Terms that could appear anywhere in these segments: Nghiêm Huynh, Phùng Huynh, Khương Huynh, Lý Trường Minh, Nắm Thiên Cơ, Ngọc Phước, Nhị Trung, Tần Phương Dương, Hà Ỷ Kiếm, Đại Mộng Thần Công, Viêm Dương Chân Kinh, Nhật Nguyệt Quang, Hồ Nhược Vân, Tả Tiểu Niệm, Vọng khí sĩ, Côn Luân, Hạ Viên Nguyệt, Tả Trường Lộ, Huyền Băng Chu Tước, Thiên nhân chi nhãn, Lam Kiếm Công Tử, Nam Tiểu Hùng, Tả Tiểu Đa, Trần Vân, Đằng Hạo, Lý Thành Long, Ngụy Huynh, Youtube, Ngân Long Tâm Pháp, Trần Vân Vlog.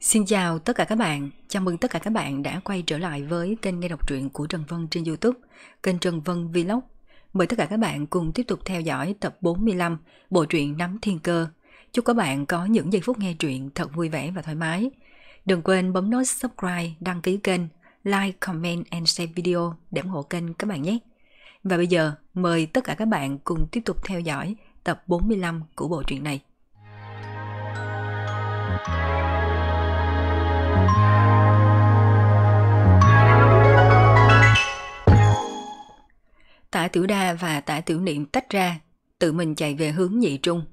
Xin chào tất cả các bạn, chào mừng tất cả các bạn đã quay trở lại với kênh nghe đọc truyện của Trần Vân trên YouTube, kênh Trần Vân Vlog. Mời tất cả các bạn cùng tiếp tục theo dõi tập 45 bộ truyện Nắm Thiên Cơ. Chúc các bạn có những giây phút nghe truyện thật vui vẻ và thoải mái. Đừng quên bấm nút subscribe, đăng ký kênh, like, comment and share video để ủng hộ kênh các bạn nhé. Và bây giờ mời tất cả các bạn cùng tiếp tục theo dõi tập 45 của bộ truyện này. Tả Tiểu Đa và Tả Tiểu Niệm tách ra, tự mình chạy về hướng Nhị Trung.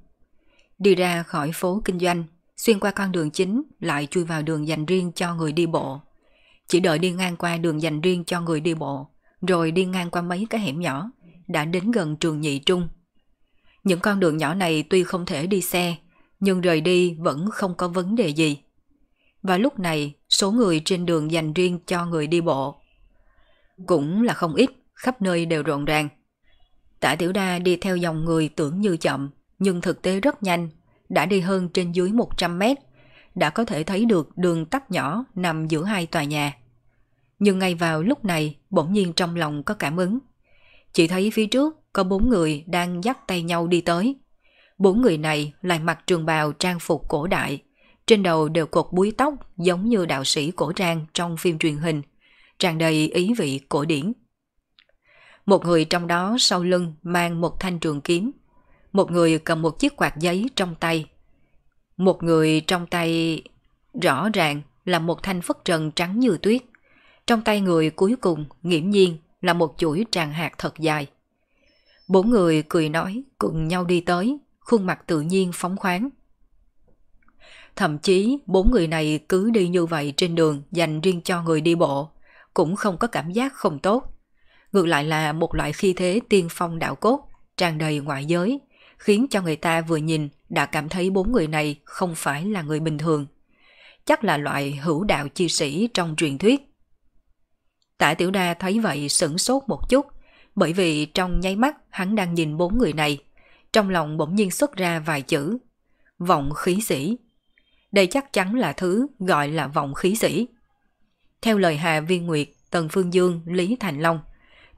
Đi ra khỏi phố kinh doanh, xuyên qua con đường chính, lại chui vào đường dành riêng cho người đi bộ. Chỉ đợi đi ngang qua đường dành riêng cho người đi bộ, rồi đi ngang qua mấy cái hẻm nhỏ, đã đến gần trường Nhị Trung. Những con đường nhỏ này tuy không thể đi xe, nhưng rời đi vẫn không có vấn đề gì. Và lúc này, số người trên đường dành riêng cho người đi bộ cũng là không ít, khắp nơi đều rộn ràng. Tả Tiểu Đa đi theo dòng người tưởng như chậm, nhưng thực tế rất nhanh, đã đi hơn trên dưới 100 mét, đã có thể thấy được đường tắt nhỏ nằm giữa hai tòa nhà. Nhưng ngay vào lúc này, bỗng nhiên trong lòng có cảm ứng. Chỉ thấy phía trước có 4 người đang dắt tay nhau đi tới. 4 người này lại mặc trường bào trang phục cổ đại, trên đầu đều cột búi tóc giống như đạo sĩ cổ trang trong phim truyền hình, tràn đầy ý vị cổ điển. Một người trong đó sau lưng mang một thanh trường kiếm, một người cầm một chiếc quạt giấy trong tay. Một người trong tay rõ ràng là một thanh phất trần trắng như tuyết. Trong tay người cuối cùng nghiễm nhiên là một chuỗi tràng hạt thật dài. 4 người cười nói cùng nhau đi tới, khuôn mặt tự nhiên phóng khoáng. Thậm chí 4 người này cứ đi như vậy trên đường dành riêng cho người đi bộ, cũng không có cảm giác không tốt. Ngược lại là một loại khí thế tiên phong đạo cốt, tràn đầy ngoại giới, khiến cho người ta vừa nhìn đã cảm thấy 4 người này không phải là người bình thường. Chắc là loại hữu đạo chi sĩ trong truyền thuyết. Tả Tiểu Đa thấy vậy sửng sốt một chút, bởi vì trong nháy mắt hắn đang nhìn 4 người này, trong lòng bỗng nhiên xuất ra vài chữ. Vọng khí sĩ. Đây chắc chắn là thứ gọi là vọng khí sĩ. Theo lời Hạ Viên Nguyệt, Tần Phương Dương, Lý Thành Long,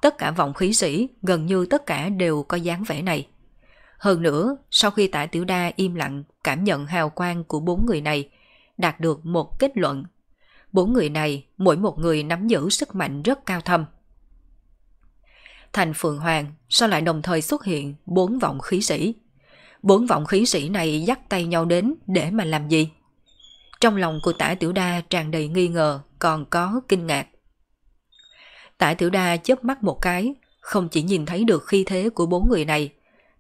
tất cả vọng khí sĩ gần như tất cả đều có dáng vẻ này. Hơn nữa, sau khi Tả Tiểu Đa im lặng cảm nhận hào quang của 4 người này, đạt được một kết luận. 4 người này, mỗi một người nắm giữ sức mạnh rất cao thâm. Thành Phượng Hoàng sao lại đồng thời xuất hiện 4 vọng khí sĩ? 4 vọng khí sĩ này dắt tay nhau đến để mà làm gì? Trong lòng của Tả Tiểu Đa tràn đầy nghi ngờ, còn có kinh ngạc. Tả Tiểu Đa chớp mắt một cái, không chỉ nhìn thấy được khí thế của 4 người này,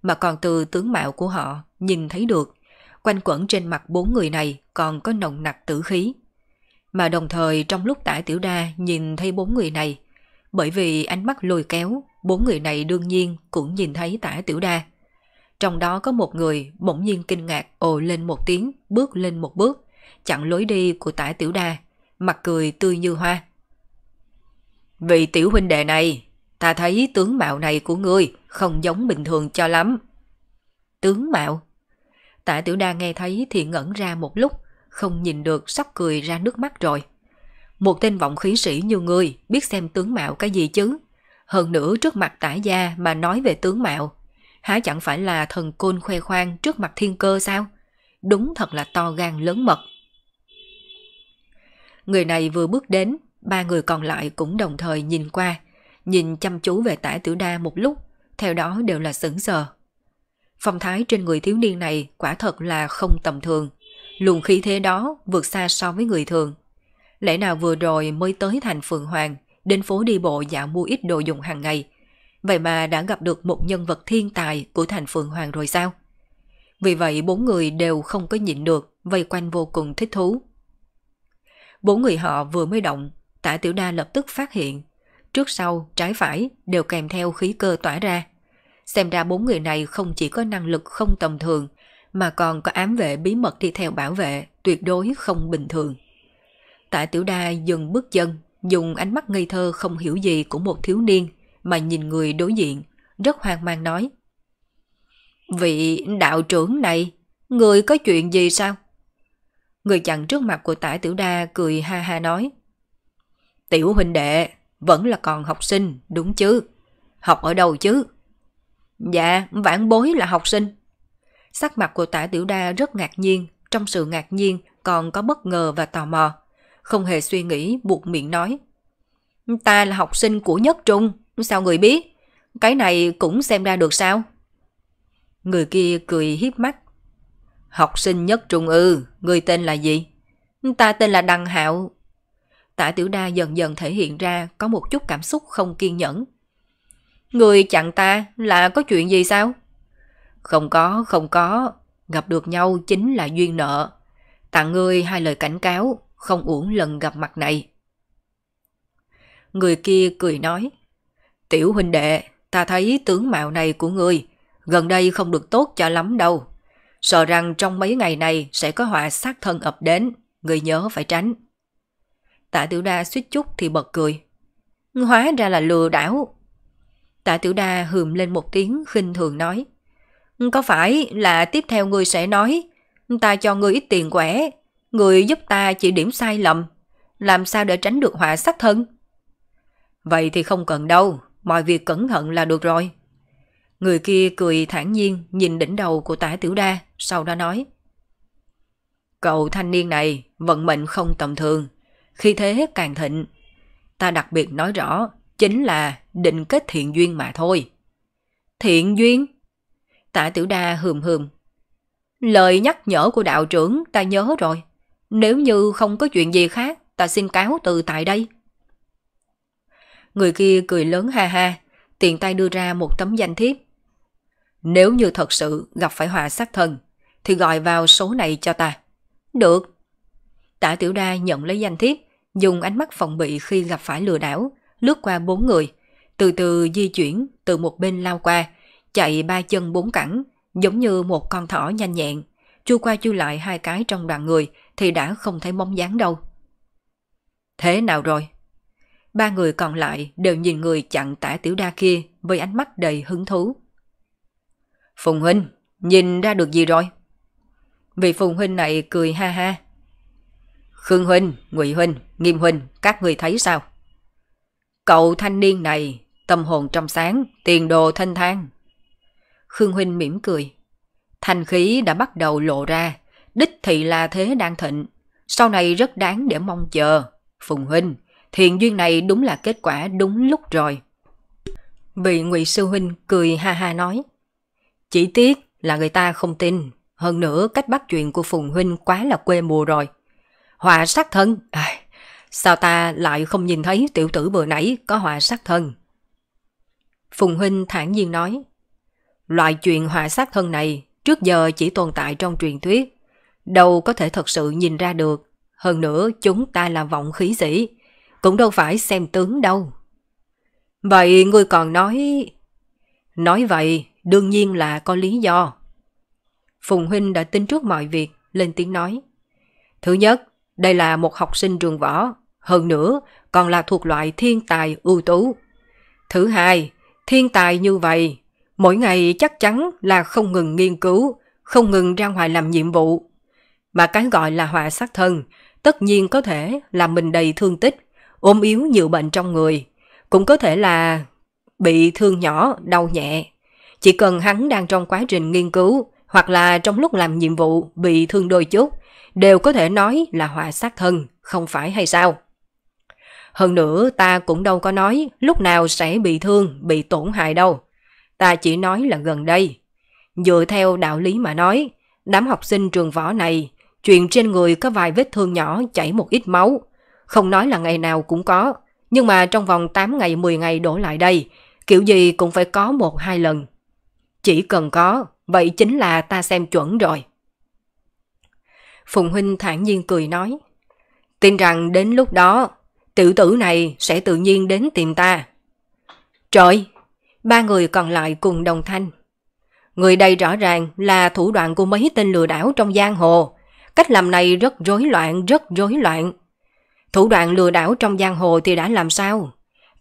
mà còn từ tướng mạo của họ nhìn thấy được, quanh quẩn trên mặt 4 người này còn có nồng nặc tử khí. Mà đồng thời trong lúc Tả Tiểu Đa nhìn thấy 4 người này, bởi vì ánh mắt lôi kéo, 4 người này đương nhiên cũng nhìn thấy Tả Tiểu Đa. Trong đó có một người bỗng nhiên kinh ngạc ồ lên một tiếng, bước lên một bước, chặn lối đi của Tả Tiểu Đa, mặt cười tươi như hoa. Vị tiểu huynh đệ này, ta thấy tướng mạo này của ngươi không giống bình thường cho lắm. Tướng mạo? Tả Tiểu Đa nghe thấy thì ngẩn ra một lúc, không nhìn được sắp cười ra nước mắt rồi. Một tên vọng khí sĩ như ngươi biết xem tướng mạo cái gì chứ? Hơn nữa trước mặt Tả gia mà nói về tướng mạo, há chẳng phải là thần côn khoe khoang trước mặt thiên cơ sao? Đúng thật là to gan lớn mật. Người này vừa bước đến, 3 người còn lại cũng đồng thời nhìn qua, nhìn chăm chú về Tả Tiểu Đa một lúc, theo đó đều là sững sờ. Phong thái trên người thiếu niên này quả thật là không tầm thường, luồng khí thế đó vượt xa so với người thường. Lẽ nào vừa rồi mới tới thành Phượng Hoàng, đến phố đi bộ dạo mua ít đồ dùng hàng ngày, vậy mà đã gặp được một nhân vật thiên tài của thành Phượng Hoàng rồi sao? Vì vậy 4 người đều không có nhịn được, vây quanh vô cùng thích thú. 4 người họ vừa mới động, Tả Tiểu Đa lập tức phát hiện, trước sau, trái phải đều kèm theo khí cơ tỏa ra. Xem ra 4 người này không chỉ có năng lực không tầm thường, mà còn có ám vệ bí mật đi theo bảo vệ, tuyệt đối không bình thường. Tả Tiểu Đa dừng bước chân, dùng ánh mắt ngây thơ không hiểu gì của một thiếu niên mà nhìn người đối diện, rất hoang mang nói. Vị đạo trưởng này, người có chuyện gì sao? người chặn trước mặt của Tả Tiểu Đa cười ha ha nói. Tiểu huynh đệ, vẫn là còn học sinh, đúng chứ? Học ở đâu chứ? Dạ, vãn bối là học sinh. Sắc mặt của Tả Tiểu Đa rất ngạc nhiên, trong sự ngạc nhiên còn có bất ngờ và tò mò. Không hề suy nghĩ buộc miệng nói. Ta là học sinh của Nhất Trung, sao người biết? Cái này cũng xem ra được sao? Người kia cười hiếp mắt. Học sinh Nhất Trung ư, người tên là gì? Ta tên là Đằng Hạo. Tả Tiểu Đa dần dần thể hiện ra có một chút cảm xúc không kiên nhẫn. Người chặn ta là có chuyện gì sao? Không có, gặp được nhau chính là duyên nợ. Tặng ngươi hai lời cảnh cáo, không uổng lần gặp mặt này. Người kia cười nói. Tiểu huynh đệ, ta thấy tướng mạo này của ngươi gần đây không được tốt cho lắm đâu. Sợ rằng trong mấy ngày này sẽ có họa sát thân ập đến, ngươi nhớ phải tránh. Tả Tiểu Đa suýt chút thì bật cười. Hóa ra là lừa đảo. Tả Tiểu Đa hừm lên một tiếng khinh thường nói. Có phải là tiếp theo ngươi sẽ nói, ta cho ngươi ít tiền quẻ, ngươi giúp ta chỉ điểm sai lầm, làm sao để tránh được họa sát thân? Vậy thì không cần đâu, mọi việc cẩn thận là được rồi. Người kia cười thản nhiên nhìn đỉnh đầu của Tả Tiểu Đa, sau đó nói. Cậu thanh niên này vận mệnh không tầm thường, khi thế càng thịnh. Ta đặc biệt nói rõ, chính là định kết thiện duyên mà thôi. Thiện duyên? Tả Tiểu Đa hừm. Lời nhắc nhở của đạo trưởng ta nhớ rồi. Nếu như không có chuyện gì khác, ta xin cáo từ tại đây. Người kia cười lớn ha ha, tiện tay đưa ra một tấm danh thiếp. Nếu như thật sự gặp phải họa sát thân, thì gọi vào số này cho ta. Được. Tả Tiểu Đa nhận lấy danh thiếp, dùng ánh mắt phòng bị khi gặp phải lừa đảo, lướt qua bốn người, từ từ di chuyển từ một bên lao qua, chạy ba chân bốn cẳng, giống như một con thỏ nhanh nhẹn, chui qua chui lại hai cái trong đoàn người thì đã không thấy bóng dáng đâu. Thế nào rồi? Ba người còn lại đều nhìn người chặn Tả Tiểu Đa kia với ánh mắt đầy hứng thú. Phùng huynh, nhìn ra được gì rồi? Vị Phùng huynh này cười ha ha. Khương huynh, Ngụy huynh, Nghiêm huynh, các người thấy sao? Cậu thanh niên này, tâm hồn trong sáng, tiền đồ thanh thang. Khương huynh mỉm cười. Thanh khí đã bắt đầu lộ ra, đích thị là thế đang thịnh. Sau này rất đáng để mong chờ. Phùng huynh, thiện duyên này đúng là kết quả đúng lúc rồi. Vị Ngụy sư huynh cười ha ha nói. Chỉ tiếc là người ta không tin. Hơn nữa cách bắt chuyện của Phùng huynh quá là quê mùa rồi. Họa sát thân, sao ta lại không nhìn thấy tiểu tử vừa nãy có họa sát thân? Phùng huynh thản nhiên nói. Loại chuyện họa sát thân này trước giờ chỉ tồn tại trong truyền thuyết, đâu có thể thật sự nhìn ra được. Hơn nữa chúng ta là vọng khí sĩ, cũng đâu phải xem tướng đâu. Vậy ngươi còn nói... Nói vậy đương nhiên là có lý do. Phùng huynh đã tính trước mọi việc, lên tiếng nói. Thứ nhất, đây là một học sinh trường võ, hơn nữa còn là thuộc loại thiên tài ưu tú. Thứ hai, thiên tài như vậy, mỗi ngày chắc chắn là không ngừng nghiên cứu, không ngừng ra ngoài làm nhiệm vụ. Mà cái gọi là họa sát thân, tất nhiên có thể là mình đầy thương tích, ôm yếu nhiều bệnh trong người, cũng có thể là bị thương nhỏ, đau nhẹ. Chỉ cần hắn đang trong quá trình nghiên cứu, hoặc là trong lúc làm nhiệm vụ bị thương đôi chút, đều có thể nói là họa sát thân, không phải hay sao? Hơn nữa ta cũng đâu có nói lúc nào sẽ bị thương, bị tổn hại đâu. Ta chỉ nói là gần đây. Dựa theo đạo lý mà nói, đám học sinh trường võ này, chuyện trên người có vài vết thương nhỏ chảy một ít máu. Không nói là ngày nào cũng có, nhưng mà trong vòng 8 ngày 10 ngày đổ lại đây, kiểu gì cũng phải có 1-2 lần. Chỉ cần có, vậy chính là ta xem chuẩn rồi. Phùng huynh thản nhiên cười nói. Tin rằng đến lúc đó, tiểu tử này sẽ tự nhiên đến tìm ta. Trời! Ba người còn lại cùng đồng thanh. Người đây rõ ràng là thủ đoạn của mấy tên lừa đảo trong giang hồ. Cách làm này rất rối loạn. Thủ đoạn lừa đảo trong giang hồ thì đã làm sao?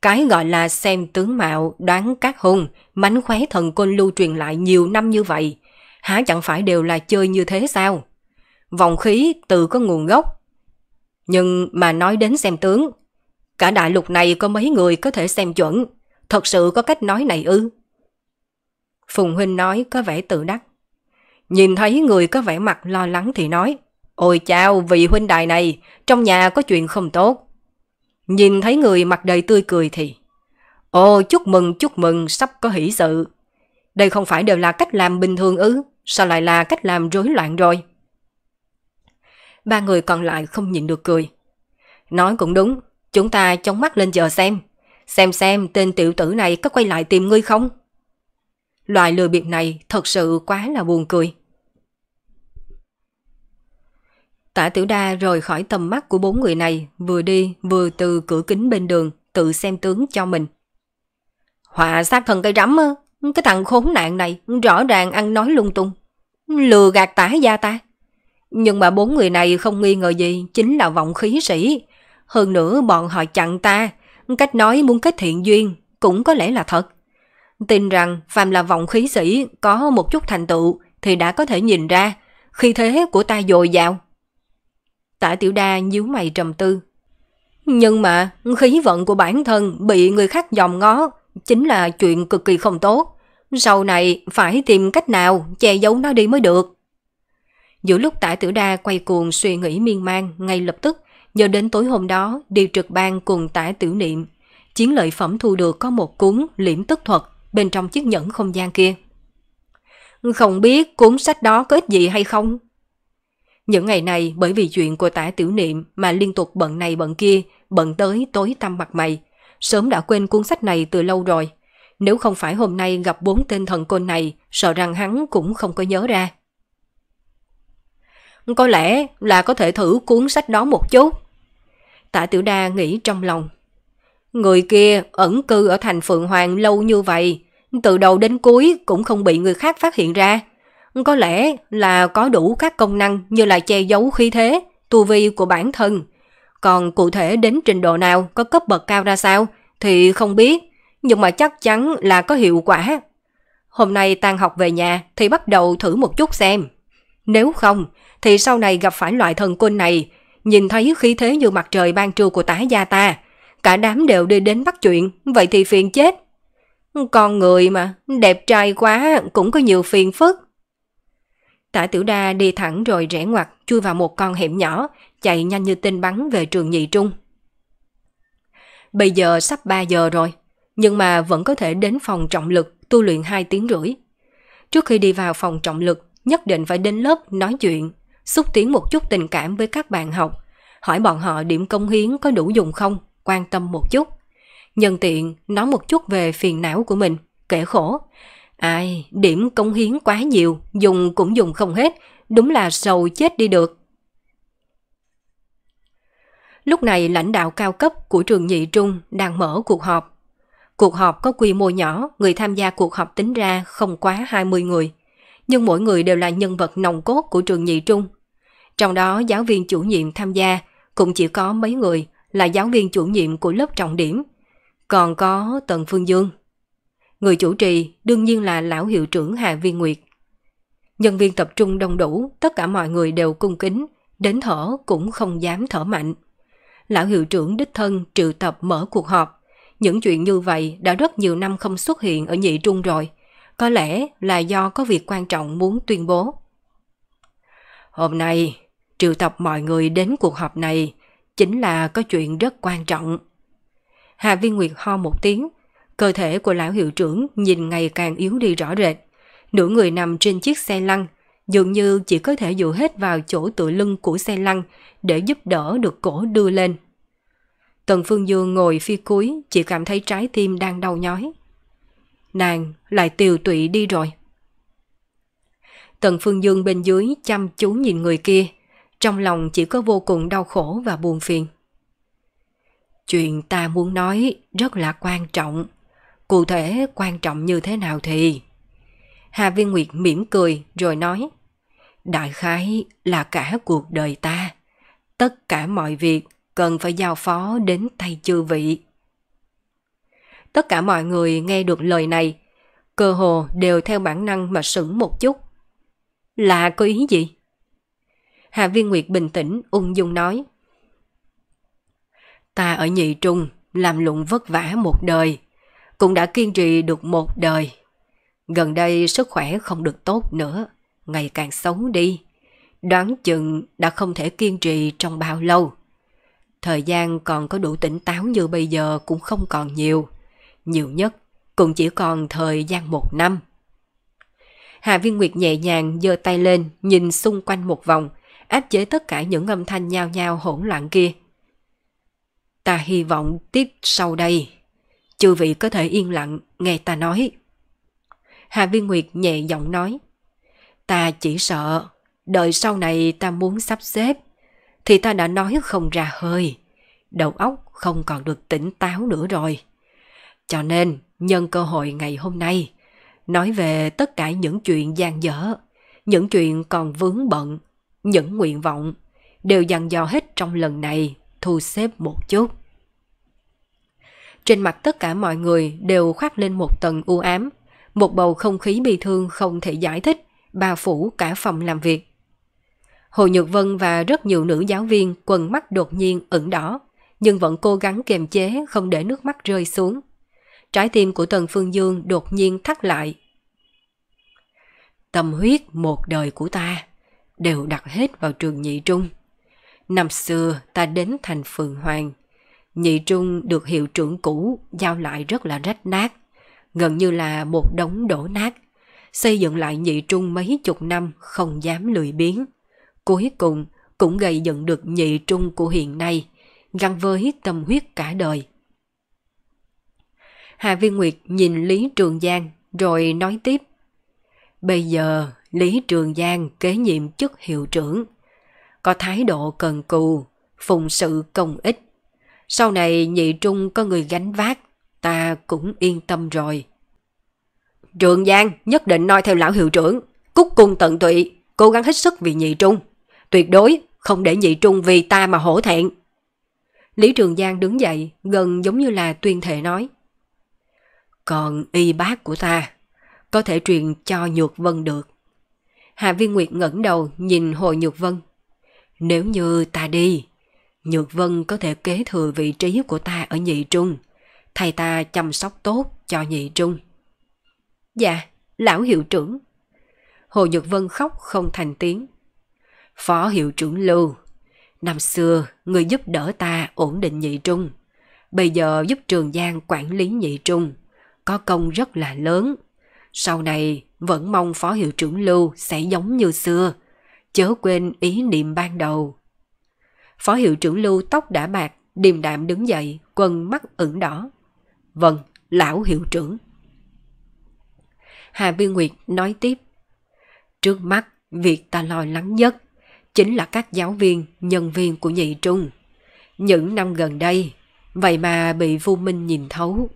Cái gọi là xem tướng mạo, đoán các hung, mánh khóe thần côn lưu truyền lại nhiều năm như vậy, há chẳng phải đều là chơi như thế sao? vòng khí tự có nguồn gốc. Nhưng mà nói đến xem tướng, cả đại lục này có mấy người có thể xem chuẩn, thật sự có cách nói này ư? Phùng Huynh nói có vẻ tự đắc. Nhìn thấy người có vẻ mặt lo lắng thì nói, ôi chao, vị huynh đài này, trong nhà có chuyện không tốt. Nhìn thấy người mặt đầy tươi cười thì, ồ, chúc mừng, sắp có hỷ sự. Đây không phải đều là cách làm bình thường ư, sao lại là cách làm rối loạn rồi? Ba người còn lại không nhịn được cười. Nói cũng đúng, chúng ta chống mắt lên chờ xem tên tiểu tử này có quay lại tìm ngươi không. Loại lừa bịp này thật sự quá là buồn cười. Tả Tiểu Đa rời khỏi tầm mắt của bốn người này, vừa đi vừa từ cửa kính bên đường tự xem tướng cho mình. Họa sát thần cây rắm á, cái thằng khốn nạn này rõ ràng ăn nói lung tung, lừa gạt Tả gia ta. Nhưng mà bốn người này không nghi ngờ gì chính là vọng khí sĩ. Hơn nữa bọn họ chặn ta, cách nói muốn kết thiện duyên cũng có lẽ là thật. Tin rằng phàm là vọng khí sĩ có một chút thành tựu thì đã có thể nhìn ra khi thế của ta dồi dào. Tả Tiểu Đa nhíu mày trầm tư. Nhưng mà khí vận của bản thân bị người khác dòm ngó chính là chuyện cực kỳ không tốt. Sau này phải tìm cách nào che giấu nó đi mới được. Giữa lúc Tả Tiểu Đa quay cuồng suy nghĩ miên man, ngay lập tức nhớ đến tối hôm đó đi trực ban cùng Tả Tiểu Niệm, chiến lợi phẩm thu được có một cuốn liễm tức thuật bên trong chiếc nhẫn không gian kia. Không biết cuốn sách đó có ích gì hay không? Những ngày này bởi vì chuyện của Tả Tiểu Niệm mà liên tục bận này bận kia, bận tới tối tăm mặt mày, sớm đã quên cuốn sách này từ lâu rồi. Nếu không phải hôm nay gặp bốn tên thần côn này, sợ rằng hắn cũng không có nhớ ra. Có lẽ là có thể thử cuốn sách đó một chút. Tả Tiểu Đa nghĩ trong lòng. Người kia ẩn cư ở thành Phượng Hoàng lâu như vậy, từ đầu đến cuối cũng không bị người khác phát hiện ra. Có lẽ là có đủ các công năng như là che giấu khí thế, tu vi của bản thân. Còn cụ thể đến trình độ nào, có cấp bậc cao ra sao thì không biết, nhưng mà chắc chắn là có hiệu quả. Hôm nay tan học về nhà thì bắt đầu thử một chút xem. Nếu không thì sau này gặp phải loại thần côn này, nhìn thấy khí thế như mặt trời ban trưa của Tả gia ta, cả đám đều đi đến bắt chuyện, vậy thì phiền chết. Con người mà, đẹp trai quá cũng có nhiều phiền phức. Tả Tiểu Đa đi thẳng rồi rẽ ngoặt chui vào một con hẻm nhỏ, chạy nhanh như tên bắn về trường Nhị Trung. Bây giờ sắp 3 giờ rồi, nhưng mà vẫn có thể đến phòng trọng lực tu luyện 2 tiếng rưỡi. Trước khi đi vào phòng trọng lực, nhất định phải đến lớp nói chuyện, xúc tiến một chút tình cảm với các bạn học, hỏi bọn họ điểm cống hiến có đủ dùng không, quan tâm một chút. Nhân tiện nói một chút về phiền não của mình, kể khổ. Ai, điểm cống hiến quá nhiều, dùng cũng dùng không hết, đúng là sầu chết đi được. Lúc này lãnh đạo cao cấp của trường Nhị Trung đang mở cuộc họp. Cuộc họp có quy mô nhỏ, người tham gia cuộc họp tính ra không quá 20 người. Nhưng mỗi người đều là nhân vật nòng cốt của trường Nhị Trung. Trong đó giáo viên chủ nhiệm tham gia cũng chỉ có mấy người là giáo viên chủ nhiệm của lớp trọng điểm. Còn có Tần Phương Dương. Người chủ trì đương nhiên là lão hiệu trưởng Hạ Viên Nguyệt. Nhân viên tập trung đông đủ, tất cả mọi người đều cung kính, đến thở cũng không dám thở mạnh. Lão hiệu trưởng đích thân triệu tập mở cuộc họp. Những chuyện như vậy đã rất nhiều năm không xuất hiện ở Nhị Trung rồi. Có lẽ là do có việc quan trọng muốn tuyên bố. Hôm nay, triệu tập mọi người đến cuộc họp này chính là có chuyện rất quan trọng. Hạ Viên Nguyệt ho một tiếng, cơ thể của lão hiệu trưởng nhìn ngày càng yếu đi rõ rệt. Nửa người nằm trên chiếc xe lăn, dường như chỉ có thể dựa hết vào chỗ tựa lưng của xe lăn để giúp đỡ được cổ đưa lên. Tần Phương Dương ngồi phía cuối, chỉ cảm thấy trái tim đang đau nhói. Nàng lại tiều tụy đi rồi. Tần Phương Dương bên dưới chăm chú nhìn người kia, trong lòng chỉ có vô cùng đau khổ và buồn phiền. Chuyện ta muốn nói rất là quan trọng, cụ thể quan trọng như thế nào thì... Hà Viên Nguyệt mỉm cười rồi nói, đại khái là cả cuộc đời ta, tất cả mọi việc cần phải giao phó đến tay chư vị. Tất cả mọi người nghe được lời này, cơ hồ đều theo bản năng mà sững một chút. Là có ý gì? Hạ Viên Nguyệt bình tĩnh, ung dung nói. Ta ở Nhị Trung làm lụng vất vả một đời, cũng đã kiên trì được một đời. Gần đây sức khỏe không được tốt nữa, ngày càng xấu đi. Đoán chừng đã không thể kiên trì trong bao lâu. Thời gian còn có đủ tỉnh táo như bây giờ cũng không còn nhiều. Nhiều nhất cũng chỉ còn thời gian 1 năm. Hạ Viên Nguyệt nhẹ nhàng giơ tay lên, nhìn xung quanh một vòng, áp chế tất cả những âm thanh nhao nhao hỗn loạn kia. Ta hy vọng tiếp sau đây, chư vị có thể yên lặng nghe ta nói. Hạ Viên Nguyệt nhẹ giọng nói. Ta chỉ sợ, đợi sau này ta muốn sắp xếp, thì ta đã nói không ra hơi, đầu óc không còn được tỉnh táo nữa rồi. Cho nên, nhân cơ hội ngày hôm nay, nói về tất cả những chuyện dang dở, những chuyện còn vướng bận, những nguyện vọng, đều dặn dò hết trong lần này, thu xếp một chút. Trên mặt tất cả mọi người đều khoác lên một tầng u ám, một bầu không khí bi thương không thể giải thích, bao phủ cả phòng làm việc. Hồ Nhược Vân và rất nhiều nữ giáo viên quần mắt đột nhiên ửng đỏ, nhưng vẫn cố gắng kiềm chế không để nước mắt rơi xuống. Trái tim của Tần Phương Dương đột nhiên thắt lại. Tâm huyết một đời của ta đều đặt hết vào trường Nhị Trung. Năm xưa ta đến thành Phượng Hoàng, Nhị Trung được hiệu trưởng cũ giao lại rất là rách nát, gần như là một đống đổ nát. Xây dựng lại Nhị Trung mấy chục năm không dám lười biếng, cuối cùng cũng gây dựng được Nhị Trung của hiện nay, gắn với tâm huyết cả đời. Hạ Viên Nguyệt nhìn Lý Trường Giang rồi nói tiếp. Bây giờ Lý Trường Giang kế nhiệm chức hiệu trưởng, có thái độ cần cù, phụng sự công ích. Sau này Nhị Trung có người gánh vác, ta cũng yên tâm rồi. Trường Giang nhất định noi theo lão hiệu trưởng, cúc cung tận tụy, cố gắng hết sức vì Nhị Trung, tuyệt đối không để Nhị Trung vì ta mà hổ thẹn. Lý Trường Giang đứng dậy, gần giống như là tuyên thệ nói. Còn y bác của ta, có thể truyền cho Nhược Vân được. Hạ Viên Nguyệt ngẩng đầu nhìn Hồ Nhược Vân. Nếu như ta đi, Nhược Vân có thể kế thừa vị trí của ta ở Nhị Trung, thay ta chăm sóc tốt cho Nhị Trung. Dạ, lão hiệu trưởng. Hồ Nhược Vân khóc không thành tiếng. Phó hiệu trưởng Lưu, năm xưa người giúp đỡ ta ổn định Nhị Trung, bây giờ giúp Trường Giang quản lý Nhị Trung, có công rất là lớn. Sau này vẫn mong phó hiệu trưởng Lưu sẽ giống như xưa, chớ quên ý niệm ban đầu. Phó hiệu trưởng Lưu tóc đã bạc, điềm đạm đứng dậy, quần mắt ửng đỏ. Vâng, lão hiệu trưởng. Hà Viên Nguyệt nói tiếp. Trước mắt, việc ta lo lắng nhất chính là các giáo viên, nhân viên của Nhị Trung. Những năm gần đây, vậy mà bị Vu Minh nhìn thấu.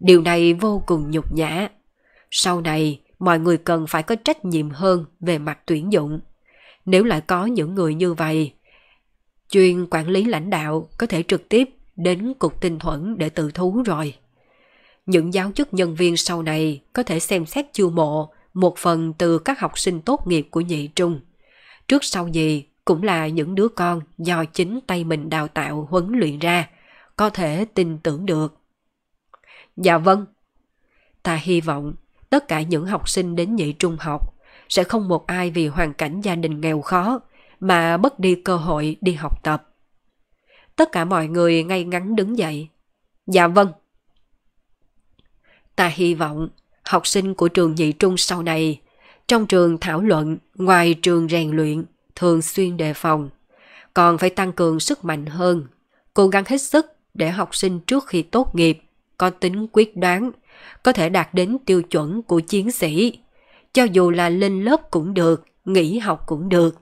Điều này vô cùng nhục nhã. Sau này, mọi người cần phải có trách nhiệm hơn về mặt tuyển dụng. Nếu lại có những người như vậy, chuyên quản lý lãnh đạo có thể trực tiếp đến cục tinh thuẫn để tự thú rồi. Những giáo chức nhân viên sau này có thể xem xét chiêu mộ một phần từ các học sinh tốt nghiệp của Nhị Trung. Trước sau gì cũng là những đứa con do chính tay mình đào tạo huấn luyện ra, có thể tin tưởng được. Dạ vâng. Ta hy vọng tất cả những học sinh đến Nhị Trung học sẽ không một ai vì hoàn cảnh gia đình nghèo khó mà mất đi cơ hội đi học tập. Tất cả mọi người ngay ngắn đứng dậy. Dạ vâng. Ta hy vọng học sinh của trường Nhị Trung sau này, trong trường thảo luận, ngoài trường rèn luyện, thường xuyên đề phòng, còn phải tăng cường sức mạnh hơn, cố gắng hết sức để học sinh trước khi tốt nghiệp, có tính quyết đoán, có thể đạt đến tiêu chuẩn của chiến sĩ. Cho dù là lên lớp cũng được, nghỉ học cũng được,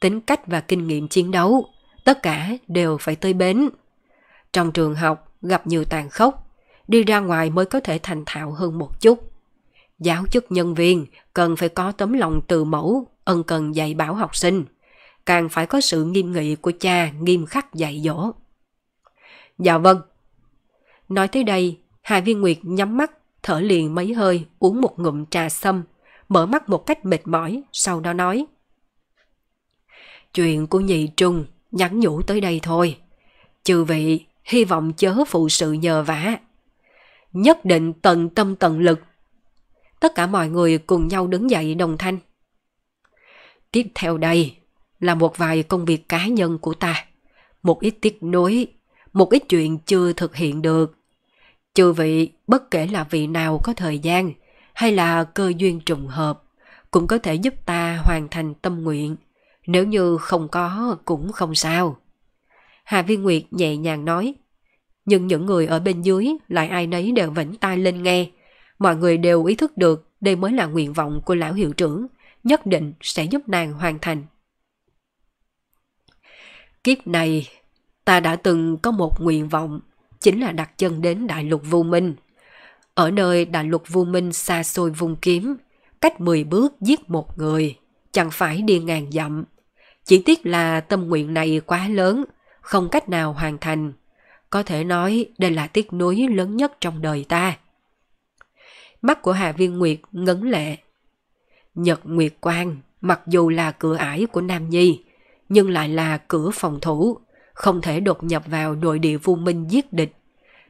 tính cách và kinh nghiệm chiến đấu, tất cả đều phải tới bến. Trong trường học gặp nhiều tàn khốc, đi ra ngoài mới có thể thành thạo hơn một chút. Giáo chức nhân viên cần phải có tấm lòng từ mẫu, ân cần dạy bảo học sinh, càng phải có sự nghiêm nghị của cha nghiêm khắc dạy dỗ. Dạ vâng. Nói tới đây, Hà Viên Nguyệt nhắm mắt, thở liền mấy hơi, uống một ngụm trà sâm, mở mắt một cách mệt mỏi, sau đó nói. chuyện của Nhị Trung nhắn nhủ tới đây thôi. Chư vị hy vọng chớ phụ sự nhờ vả. Nhất định tận tâm tận lực. Tất cả mọi người cùng nhau đứng dậy đồng thanh. Tiếp theo đây là một vài công việc cá nhân của ta, một ít tiếc nuối, một ít chuyện chưa thực hiện được. Chư vị bất kể là vị nào có thời gian hay là cơ duyên trùng hợp cũng có thể giúp ta hoàn thành tâm nguyện, nếu như không có cũng không sao. Hạ Viên Nguyệt nhẹ nhàng nói, nhưng những người ở bên dưới lại ai nấy đều vểnh tai lên nghe, mọi người đều ý thức được đây mới là nguyện vọng của lão hiệu trưởng, nhất định sẽ giúp nàng hoàn thành. Kiếp này, ta đã từng có một nguyện vọng, chính là đặt chân đến đại lục Vu Minh. Ở nơi đại lục Vu Minh xa xôi vung kiếm, cách 10 bước giết một người, chẳng phải đi ngàn dặm. Chỉ tiếc là tâm nguyện này quá lớn, không cách nào hoàn thành. Có thể nói đây là tiếc nuối lớn nhất trong đời ta. Mắt của Hạ Viên Nguyệt ngấn lệ. Nhật Nguyệt Quang mặc dù là cửa ải của Nam Nhi, nhưng lại là cửa phòng thủ, không thể đột nhập vào nội địa Vu Minh giết địch.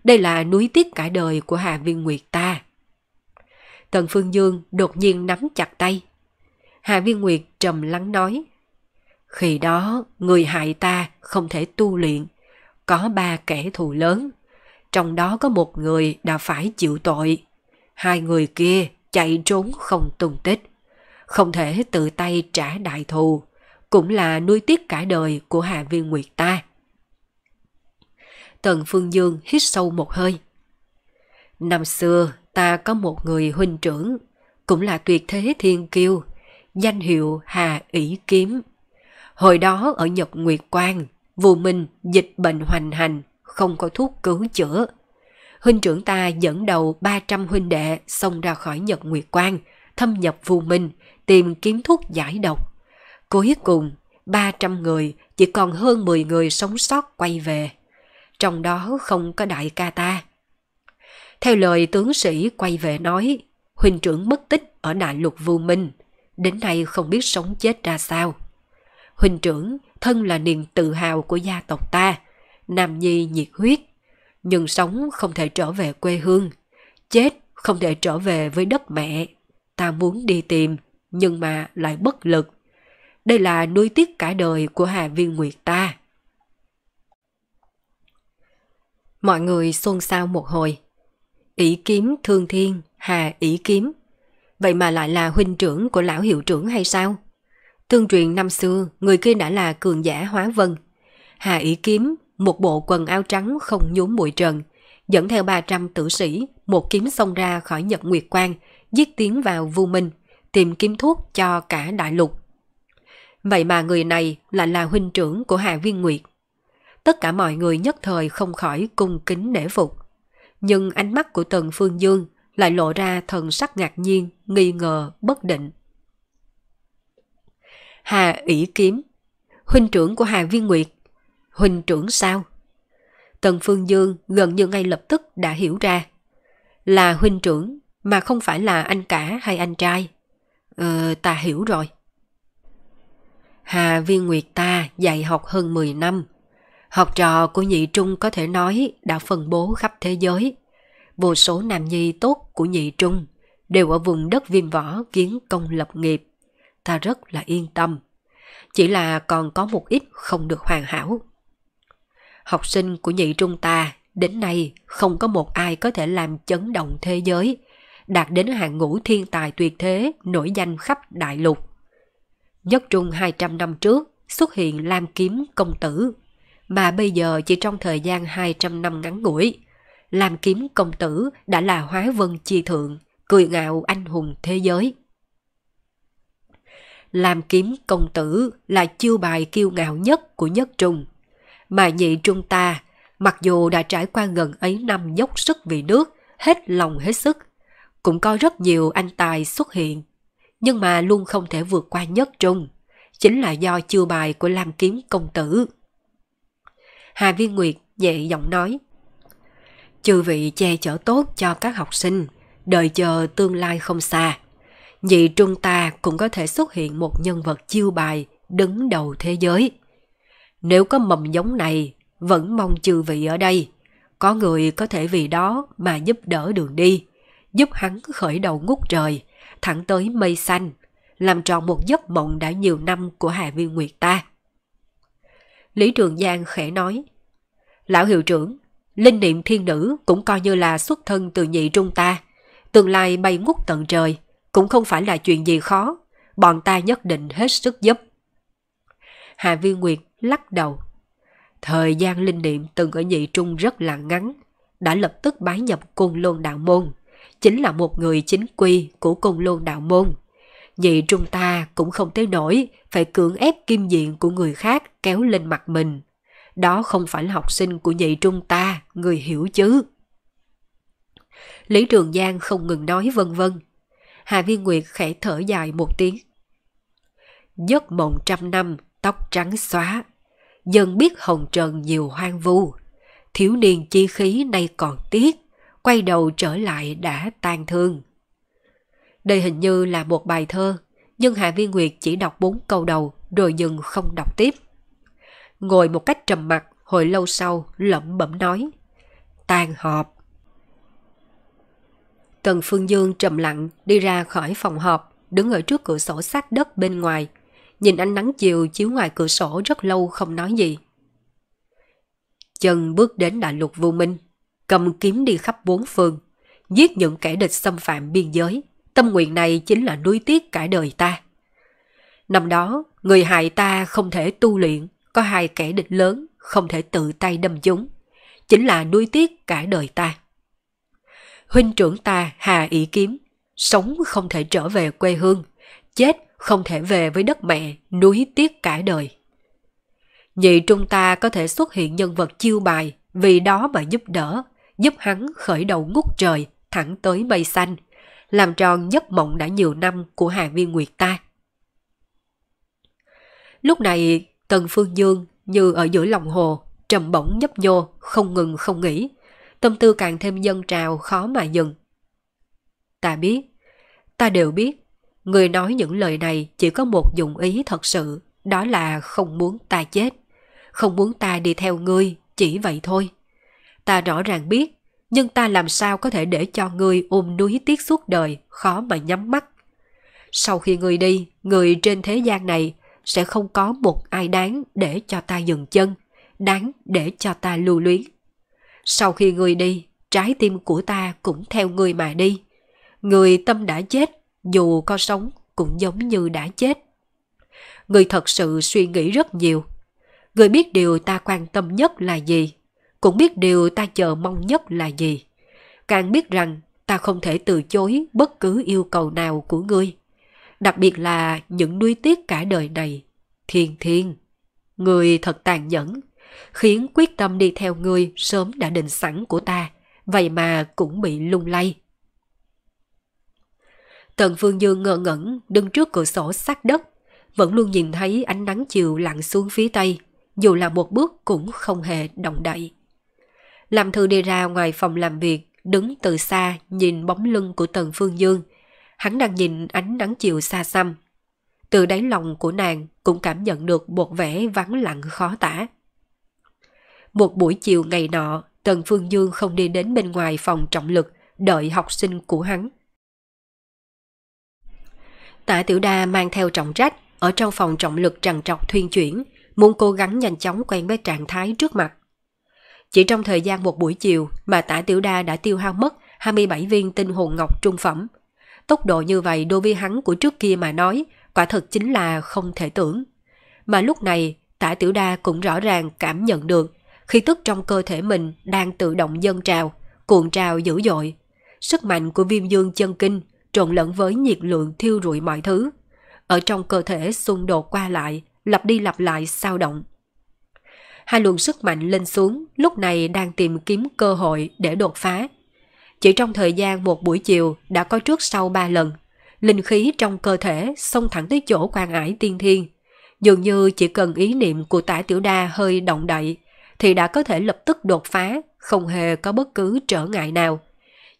Đây là núi tiếc cả đời của Hạ Viên Nguyệt ta. Tần Phương Dương đột nhiên nắm chặt tay. Hạ Viên Nguyệt trầm lắng nói, khi đó người hại ta không thể tu luyện, có 3 kẻ thù lớn, trong đó có một người đã phải chịu tội, 2 người kia chạy trốn không tung tích, không thể tự tay trả đại thù, cũng là nuối tiếc cả đời của Hạ Viên Nguyệt ta. Tần Phương Dương hít sâu một hơi. Năm xưa ta có một người huynh trưởng, cũng là tuyệt thế thiên kiêu, danh hiệu Hà Ỷ Kiếm. Hồi đó ở Nhật Nguyệt Quang, Vu Minh dịch bệnh hoành hành, không có thuốc cứu chữa. Huynh trưởng ta dẫn đầu 300 huynh đệ xông ra khỏi Nhật Nguyệt Quang, thâm nhập Vu Minh, tìm kiếm thuốc giải độc. Cuối cùng, 300 người, chỉ còn hơn 10 người sống sót quay về. Trong đó không có đại ca ta. Theo lời tướng sĩ quay về nói, huynh trưởng mất tích ở đại lục Vu Minh, đến nay không biết sống chết ra sao. Huynh trưởng thân là niềm tự hào của gia tộc ta, nam nhi nhiệt huyết, nhưng sống không thể trở về quê hương, chết không thể trở về với đất mẹ. Ta muốn đi tìm, nhưng mà lại bất lực. Đây là nuối tiếc cả đời của Hạ Viên Nguyệt ta. Mọi người xôn xao một hồi. Ỷ Kiếm thương thiên, Hà Ỷ Kiếm. Vậy mà lại là huynh trưởng của lão hiệu trưởng hay sao? Tương truyền năm xưa, người kia đã là cường giả hóa vân. Hà Ỷ Kiếm, một bộ quần áo trắng không nhúm bụi trần, dẫn theo 300 tử sĩ, một kiếm xông ra khỏi Nhật Nguyệt Quang, giết tiến vào Vu Minh, tìm kiếm thuốc cho cả đại lục. Vậy mà người này lại là huynh trưởng của Hạ Viên Nguyệt. Tất cả mọi người nhất thời không khỏi cung kính nể phục. Nhưng ánh mắt của Tần Phương Dương lại lộ ra thần sắc ngạc nhiên, nghi ngờ, bất định. Hà Ỷ Kiếm, huynh trưởng của Hạ Viên Nguyệt. Huynh trưởng sao? Tần Phương Dương gần như ngay lập tức đã hiểu ra. Là huynh trưởng mà không phải là anh cả hay anh trai. Ta hiểu rồi. Hà Viên Nguyệt ta dạy học hơn 10 năm. Học trò của Nhị Trung có thể nói đã phân bố khắp thế giới. Vô số nam nhi tốt của Nhị Trung đều ở vùng đất Viêm Võ kiến công lập nghiệp. Ta rất là yên tâm. Chỉ là còn có một ít không được hoàn hảo. Học sinh của Nhị Trung ta đến nay không có một ai có thể làm chấn động thế giới, đạt đến hạng ngũ thiên tài tuyệt thế nổi danh khắp đại lục. Nhất Trung 200 năm trước xuất hiện Lam Kiếm Công Tử, mà bây giờ chỉ trong thời gian 200 năm ngắn ngủi, Lam Kiếm Công Tử đã là hóa vân chi thượng, cười ngạo anh hùng thế giới. Lam Kiếm Công Tử là chiêu bài kiêu ngạo nhất của Nhất Trung, mà Nhị Trung ta mặc dù đã trải qua gần ấy năm dốc sức vì nước, hết lòng hết sức, cũng có rất nhiều anh tài xuất hiện, nhưng mà luôn không thể vượt qua Nhất Trung, chính là do chiêu bài của Lam Kiếm Công Tử. Hà Viên Nguyệt nhẹ giọng nói, chư vị che chở tốt cho các học sinh, đợi chờ tương lai không xa. Nhị Trung ta cũng có thể xuất hiện một nhân vật chiêu bài đứng đầu thế giới. Nếu có mầm giống này, vẫn mong chư vị ở đây, có người có thể vì đó mà giúp đỡ đường đi, giúp hắn khởi đầu ngút trời, thẳng tới mây xanh, làm tròn một giấc mộng đã nhiều năm của Hạ Viên Nguyệt ta. Lý Trường Giang khẽ nói, lão hiệu trưởng, linh niệm thiên nữ cũng coi như là xuất thân từ Nhị Trung ta, tương lai bay ngút tận trời, cũng không phải là chuyện gì khó, bọn ta nhất định hết sức giúp. Hạ Viên Nguyệt lắc đầu, thời gian linh niệm từng ở Nhị Trung rất là ngắn, đã lập tức bái nhập Côn Luân đạo môn, chính là một người chính quy của Côn Luân đạo môn. Nhị Trung ta cũng không tới nổi phải cưỡng ép kim diện của người khác kéo lên mặt mình. Đó không phải là học sinh của Nhị Trung ta, người hiểu chứ. Lý Trường Giang không ngừng nói vân vân. Hạ Viên Nguyệt khẽ thở dài một tiếng. Giấc mộng trăm năm, tóc trắng xóa, dần biết hồng trần nhiều hoang vu. Thiếu niên chi khí nay còn tiếc, quay đầu trở lại đã tan thương. Đây hình như là một bài thơ, nhưng Hạ Viên Nguyệt chỉ đọc 4 câu đầu rồi dừng không đọc tiếp. Ngồi một cách trầm mặc, hồi lâu sau lẩm bẩm nói, tan họp. Tần Phương Dương trầm lặng đi ra khỏi phòng họp, đứng ở trước cửa sổ sát đất bên ngoài, nhìn ánh nắng chiều chiếu ngoài cửa sổ rất lâu không nói gì. Chân bước đến đại lục Vu Minh, cầm kiếm đi khắp 4 phương, giết những kẻ địch xâm phạm biên giới. Tâm nguyện này chính là nuối tiếc cả đời ta. Năm đó, người hại ta không thể tu luyện, có 2 kẻ địch lớn không thể tự tay đâm chúng, chính là nuối tiếc cả đời ta. Huynh trưởng ta Hà Ỷ Kiếm, sống không thể trở về quê hương, chết không thể về với đất mẹ, nuối tiếc cả đời. Nhị Trung ta có thể xuất hiện nhân vật chiêu bài, vì đó mà giúp đỡ, giúp hắn khởi đầu ngút trời, thẳng tới mây xanh, làm tròn giấc mộng đã nhiều năm của Hạ Viên Nguyệt ta. Lúc này, Tần Phương Dương như ở giữa lòng hồ, trầm bổng nhấp nhô, không ngừng không nghỉ, tâm tư càng thêm dâng trào khó mà dừng. Ta biết, ta đều biết, người nói những lời này chỉ có một dụng ý thật sự, đó là không muốn ta chết, không muốn ta đi theo ngươi, chỉ vậy thôi. Ta rõ ràng biết, nhưng ta làm sao có thể để cho ngươi ôm núi tiếc suốt đời, khó mà nhắm mắt. Sau khi ngươi đi, người trên thế gian này sẽ không có một ai đáng để cho ta dừng chân, đáng để cho ta lưu luyến. Sau khi ngươi đi, trái tim của ta cũng theo ngươi mà đi. Người tâm đã chết, dù có sống cũng giống như đã chết. Ngươi thật sự suy nghĩ rất nhiều. Ngươi biết điều ta quan tâm nhất là gì, cũng biết điều ta chờ mong nhất là gì. Càng biết rằng ta không thể từ chối bất cứ yêu cầu nào của ngươi. Đặc biệt là những nuối tiếc cả đời này. Thiên Thiên, ngươi thật tàn nhẫn, khiến quyết tâm đi theo ngươi sớm đã định sẵn của ta, vậy mà cũng bị lung lay. Tần Phương Dương ngơ ngẩn đứng trước cửa sổ sát đất, vẫn luôn nhìn thấy ánh nắng chiều lặn xuống phía tây, dù là một bước cũng không hề động đậy. Lam Thư đi ra ngoài phòng làm việc, đứng từ xa nhìn bóng lưng của Tần Phương Dương. Hắn đang nhìn ánh nắng chiều xa xăm. Từ đáy lòng của nàng cũng cảm nhận được một vẻ vắng lặng khó tả. Một buổi chiều ngày nọ, Tần Phương Dương không đi đến bên ngoài phòng trọng lực đợi học sinh của hắn. Tả Tiểu Đa mang theo trọng trách, ở trong phòng trọng lực trằn trọc thuyên chuyển, muốn cố gắng nhanh chóng quen với trạng thái trước mặt. Chỉ trong thời gian một buổi chiều mà Tả Tiểu Đa đã tiêu hao mất 27 viên tinh hồn ngọc trung phẩm. Tốc độ như vậy đối với hắn của trước kia mà nói, quả thật chính là không thể tưởng. Mà lúc này, Tả Tiểu Đa cũng rõ ràng cảm nhận được khí tức trong cơ thể mình đang tự động dâng trào, cuộn trào dữ dội. Sức mạnh của viêm dương chân kinh trộn lẫn với nhiệt lượng thiêu rụi mọi thứ, ở trong cơ thể xung đột qua lại, lặp đi lặp lại sao động. Hai luồng sức mạnh lên xuống lúc này đang tìm kiếm cơ hội để đột phá. Chỉ trong thời gian một buổi chiều đã có trước sau 3 lần, linh khí trong cơ thể xông thẳng tới chỗ quan ải tiên thiên. Dường như chỉ cần ý niệm của Tả Tiểu Đa hơi động đậy thì đã có thể lập tức đột phá, không hề có bất cứ trở ngại nào.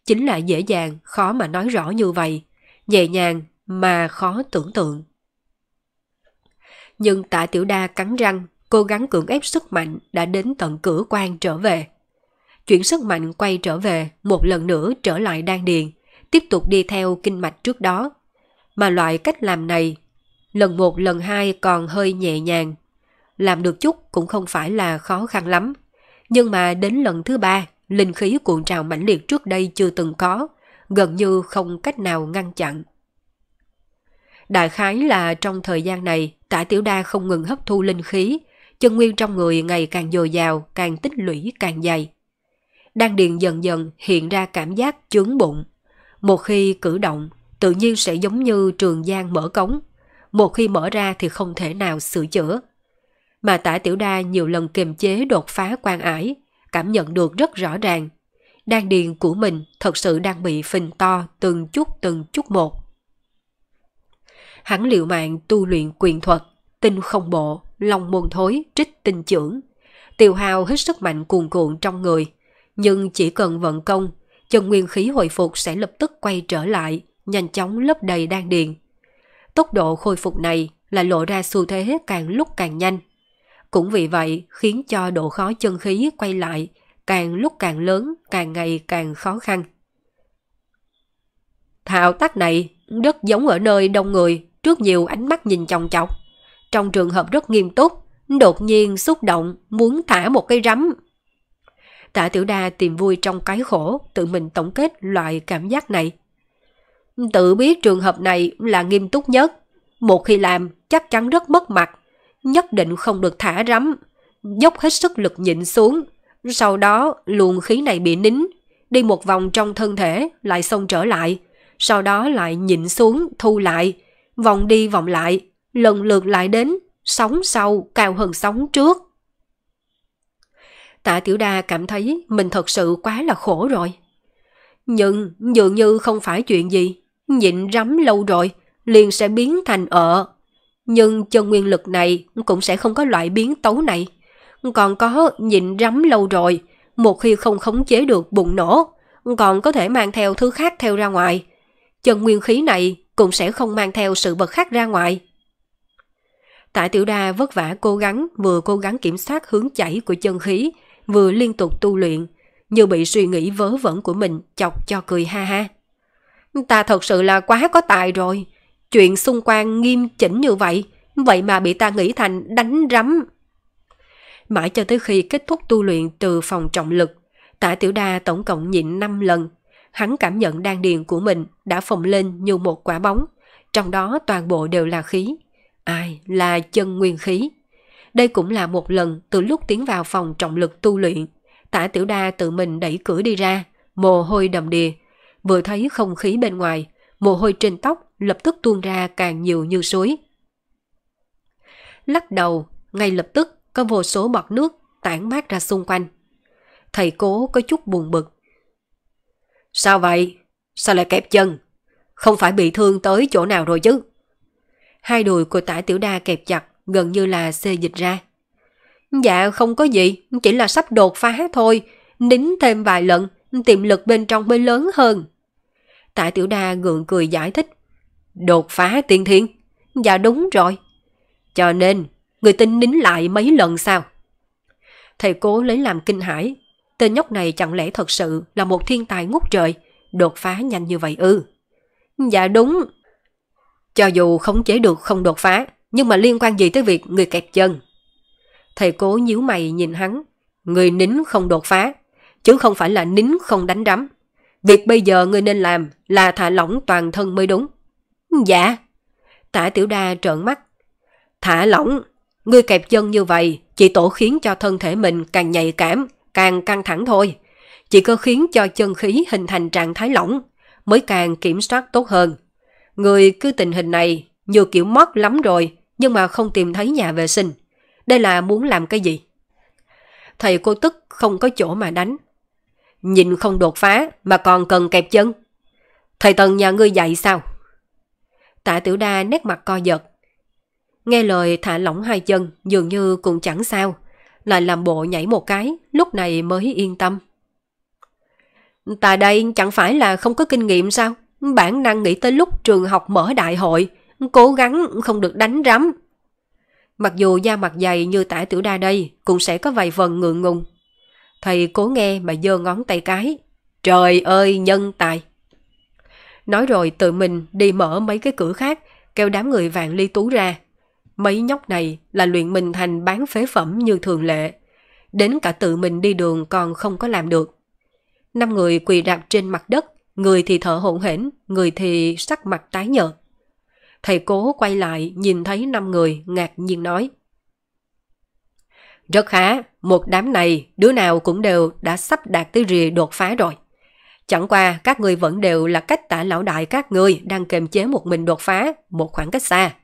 Chính là dễ dàng, khó mà nói rõ như vậy, nhẹ nhàng mà khó tưởng tượng. nhưng Tả Tiểu Đa cắn răng, cố gắng cưỡng ép sức mạnh đã đến tận cửa quan trở về. Chuyển sức mạnh quay trở về, một lần nữa trở lại đan điền, tiếp tục đi theo kinh mạch trước đó. Mà loại cách làm này, lần một lần hai còn hơi nhẹ nhàng, làm được chút cũng không phải là khó khăn lắm. Nhưng mà đến lần thứ ba, linh khí cuộn trào mãnh liệt trước đây chưa từng có, gần như không cách nào ngăn chặn. Đại khái là trong thời gian này, Tả Tiểu Đa không ngừng hấp thu linh khí, chân nguyên trong người ngày càng dồi dào, càng tích lũy càng dày. Đan điền dần dần hiện ra cảm giác chướng bụng. Một khi cử động, tự nhiên sẽ giống như trường giang mở cống. Một khi mở ra thì không thể nào sửa chữa. Mà Tả Tiểu Đa nhiều lần kiềm chế đột phá quan ải, cảm nhận được rất rõ ràng. Đan điền của mình thật sự đang bị phình to từng chút một. Hắn liệu mạng tu luyện quyền thuật, tinh không bộ, long môn thối, trích tinh chưởng. Tiêu hao hết sức mạnh cuồn cuộn trong người, nhưng chỉ cần vận công, chân nguyên khí hồi phục sẽ lập tức quay trở lại, nhanh chóng lấp đầy đan điền. Tốc độ khôi phục này là lộ ra xu thế càng lúc càng nhanh. Cũng vì vậy khiến cho độ khó chân khí quay lại càng lúc càng lớn, càng ngày càng khó khăn. Thao tác này rất giống ở nơi đông người, trước nhiều ánh mắt nhìn chòng chọc. Trong trường hợp rất nghiêm túc, đột nhiên xúc động muốn thả một cái rắm. Tả Tiểu Đa tìm vui trong cái khổ, tự mình tổng kết loại cảm giác này. Tự biết trường hợp này là nghiêm túc nhất, một khi làm chắc chắn rất mất mặt, nhất định không được thả rắm, dốc hết sức lực nhịn xuống, sau đó luồng khí này bị nín, đi một vòng trong thân thể lại xông trở lại, sau đó lại nhịn xuống thu lại, vòng đi vòng lại, lần lượt lại đến, sóng sau cao hơn sóng trước. Tả Tiểu Đa cảm thấy mình thật sự quá là khổ rồi. Nhưng dường như không phải chuyện gì, nhịn rắm lâu rồi liền sẽ biến thành nhưng chân nguyên lực này cũng sẽ không có loại biến tấu này. Còn có nhịn rắm lâu rồi, một khi không khống chế được bùng nổ, còn có thể mang theo thứ khác theo ra ngoài. Chân nguyên khí này cũng sẽ không mang theo sự bật khác ra ngoài. Tả Tiểu Đa vất vả cố gắng, vừa cố gắng kiểm soát hướng chảy của chân khí, vừa liên tục tu luyện, như bị suy nghĩ vớ vẩn của mình chọc cho cười ha ha. Ta thật sự là quá có tài rồi, chuyện xung quanh nghiêm chỉnh như vậy, vậy mà bị ta nghĩ thành đánh rắm. Mãi cho tới khi kết thúc tu luyện từ phòng trọng lực, Tả Tiểu Đa tổng cộng nhịn 5 lần, hắn cảm nhận đan điền của mình đã phồng lên như một quả bóng, trong đó toàn bộ đều là khí. Ai là chân nguyên khí? Đây cũng là một lần từ lúc tiến vào phòng trọng lực tu luyện, Tả Tiểu Đa tự mình đẩy cửa đi ra, mồ hôi đầm đìa. Vừa thấy không khí bên ngoài, mồ hôi trên tóc lập tức tuôn ra càng nhiều như suối. Lắc đầu, ngay lập tức có vô số bọt nước tản mát ra xung quanh. Thầy Cố có chút buồn bực. Sao vậy? Sao lại kẹp chân? Không phải bị thương tới chỗ nào rồi chứ? Hai đùi của Tả Tiểu Đa kẹp chặt, gần như là xê dịch ra. Dạ không có gì, chỉ là sắp đột phá thôi, nín thêm vài lần, tiềm lực bên trong mới lớn hơn. Tả Tiểu Đa gượng cười giải thích. Đột phá tiên thiên? Dạ đúng rồi. Cho nên, người tin nín lại mấy lần sao? Thầy Cố lấy làm kinh hãi. Tên nhóc này chẳng lẽ thật sự là một thiên tài ngút trời, đột phá nhanh như vậy ư? Dạ đúng. Cho dù khống chế được không đột phá, nhưng mà liên quan gì tới việc người kẹp chân? Thầy Cố nhíu mày nhìn hắn. Người nín không đột phá, chứ không phải là nín không đánh rắm. Việc bây giờ người nên làm là thả lỏng toàn thân mới đúng. Dạ. Tả Tiểu Đa trợn mắt. Thả lỏng? Người kẹp chân như vậy chỉ tổ khiến cho thân thể mình càng nhạy cảm, càng căng thẳng thôi. Chỉ có khiến cho chân khí hình thành trạng thái lỏng mới càng kiểm soát tốt hơn. Người cứ tình hình này nhiều kiểu mót lắm rồi, nhưng mà không tìm thấy nhà vệ sinh. Đây là muốn làm cái gì? Thầy Cô tức không có chỗ mà đánh. Nhìn không đột phá mà còn cần kẹp chân? Thầy Tần nhà ngươi dạy sao? Tả Tiểu Đa nét mặt co giật. Nghe lời thả lỏng hai chân dường như cũng chẳng sao, lại làm bộ nhảy một cái, lúc này mới yên tâm. Ta đây chẳng phải là không có kinh nghiệm sao? Bản năng nghĩ tới lúc trường học mở đại hội, cố gắng không được đánh rắm. Mặc dù da mặt dày như Tả Tiểu Đa đây cũng sẽ có vài phần ngượng ngùng. Thầy cố nghe mà giơ ngón tay cái. Trời ơi nhân tài! Nói rồi tự mình đi mở mấy cái cửa khác, kêu đám người Vạn Lý Tú ra. Mấy nhóc này là luyện mình thành bán phế phẩm như thường lệ. Đến cả tự mình đi đường còn không có làm được. 5 người quỳ rạp trên mặt đất, người thì thở hổn hển, người thì sắc mặt tái nhợt. Thầy cố quay lại nhìn thấy 5 người ngạc nhiên nói. Rất khá, một đám này đứa nào cũng đều đã sắp đạt tới rìa đột phá rồi. Chẳng qua các người vẫn đều là cách Tả lão đại các người đang kềm chế một mình đột phá một khoảng cách xa.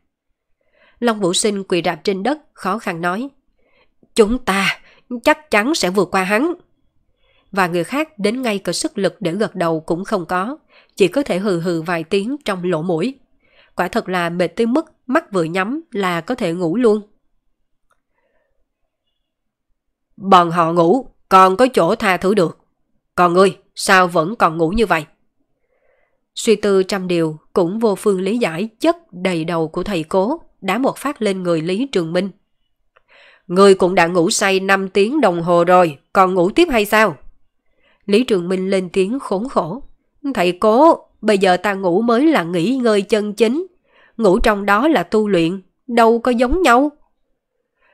Long Vũ Sinh quỳ rạp trên đất khó khăn nói. Chúng ta chắc chắn sẽ vượt qua hắn. Và người khác đến ngay cả sức lực để gật đầu cũng không có, chỉ có thể hừ hừ vài tiếng trong lỗ mũi. Quả thật là mệt tới mức mắt vừa nhắm là có thể ngủ luôn. Bọn họ ngủ còn có chỗ tha thứ được. Còn ngươi sao vẫn còn ngủ như vậy? Suy tư trăm điều cũng vô phương lý giải chất đầy đầu của thầy cố đá một phát lên người Lý Trường Minh. Ngươi cũng đã ngủ say 5 tiếng đồng hồ rồi, còn ngủ tiếp hay sao? Lý Trường Minh lên tiếng khốn khổ. Thầy cố, bây giờ ta ngủ mới là nghỉ ngơi chân chính. Ngủ trong đó là tu luyện, đâu có giống nhau.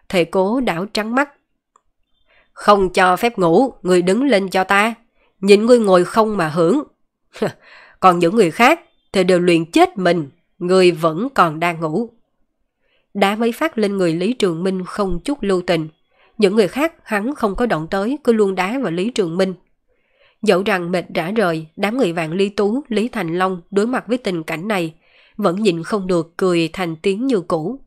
Thầy cố đảo trắng mắt. Không cho phép ngủ, ngươi đứng lên cho ta. Nhìn ngươi ngồi không mà hưởng. Còn những người khác thì đều luyện chết mình, ngươi vẫn còn đang ngủ. Đá mấy phát lên người Lý Trường Minh không chút lưu tình. Những người khác hắn không có động tới, cứ luôn đá vào Lý Trường Minh. Dẫu rằng mệt rã rời, đám người Vạn Lý Tú, Lý Thành Long đối mặt với tình cảnh này vẫn nhịn không được cười thành tiếng như cũ.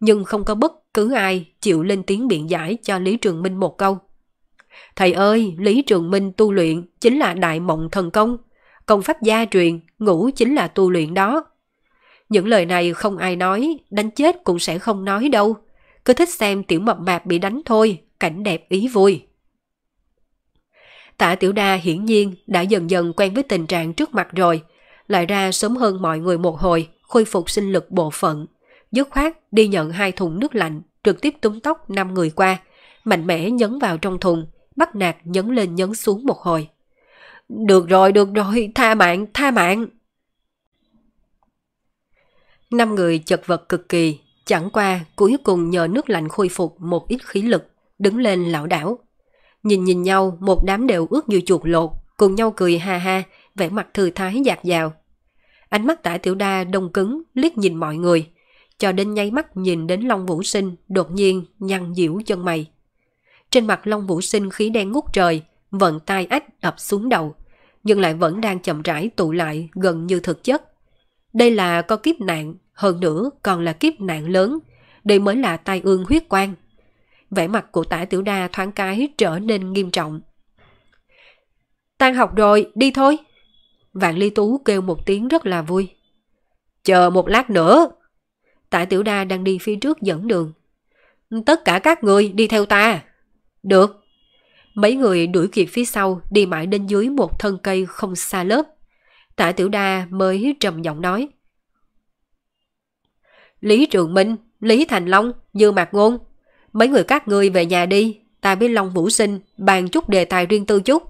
Nhưng không có bất cứ ai chịu lên tiếng biện giải cho Lý Trường Minh một câu. Thầy ơi, Lý Trường Minh tu luyện chính là đại mộng thần công. Công pháp gia truyền, ngủ chính là tu luyện đó. Những lời này không ai nói, đánh chết cũng sẽ không nói đâu. Cứ thích xem tiểu mập mạp bị đánh thôi, cảnh đẹp ý vui. Tả Tiểu Đa hiển nhiên đã dần dần quen với tình trạng trước mặt rồi, lại ra sớm hơn mọi người một hồi, khôi phục sinh lực bộ phận. Dứt khoát đi nhận 2 thùng nước lạnh, trực tiếp túm tóc 5 người qua, mạnh mẽ nhấn vào trong thùng, bắt nạt nhấn lên nhấn xuống một hồi. Được rồi, tha mạng, tha mạng. 5 người chật vật cực kỳ, chẳng qua cuối cùng nhờ nước lạnh khôi phục một ít khí lực, đứng lên lảo đảo. Nhìn nhau, một đám đều ướt như chuột lột, cùng nhau cười ha ha, vẻ mặt thư thái dạt dào. Ánh mắt Tả Tiểu Đa đông cứng, liếc nhìn mọi người, cho đến nháy mắt nhìn đến Long Vũ Sinh, đột nhiên nhăn giễu chân mày. Trên mặt Long Vũ Sinh khí đen ngút trời, vận tai ách ập xuống đầu, nhưng lại vẫn đang chậm rãi tụ lại gần như thực chất. Đây là có kiếp nạn, hơn nữa còn là kiếp nạn lớn, đây mới là tai ương huyết quang. Vẻ mặt của Tả Tiểu Đa thoáng cái trở nên nghiêm trọng. Tan học rồi, đi thôi. Vạn Lý Tú kêu một tiếng rất là vui. Chờ một lát nữa. Tả Tiểu Đa đang đi phía trước dẫn đường. Tất cả các người đi theo ta. Được. Mấy người đuổi kịp phía sau, đi mãi đến dưới một thân cây không xa lớp. Tả Tiểu Đa mới trầm giọng nói. Lý Trường Minh, Lý Thành Long, Dương Mạc Ngôn, mấy người các ngươi về nhà đi, ta với Long Vũ Sinh bàn chút đề tài riêng tư chút,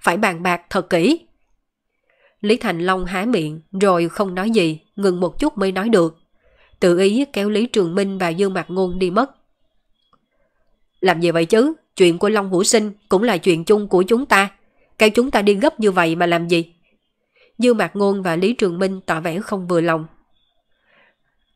phải bàn bạc thật kỹ. Lý Thành Long há miệng rồi không nói gì, ngừng một chút mới nói được. Tự ý kéo Lý Trường Minh và Dương Mạc Ngôn đi mất. Làm gì vậy chứ, chuyện của Long Vũ Sinh cũng là chuyện chung của chúng ta, kéo chúng ta đi gấp như vậy mà làm gì? Dương Mạc Ngôn và Lý Trường Minh tỏ vẻ không vừa lòng.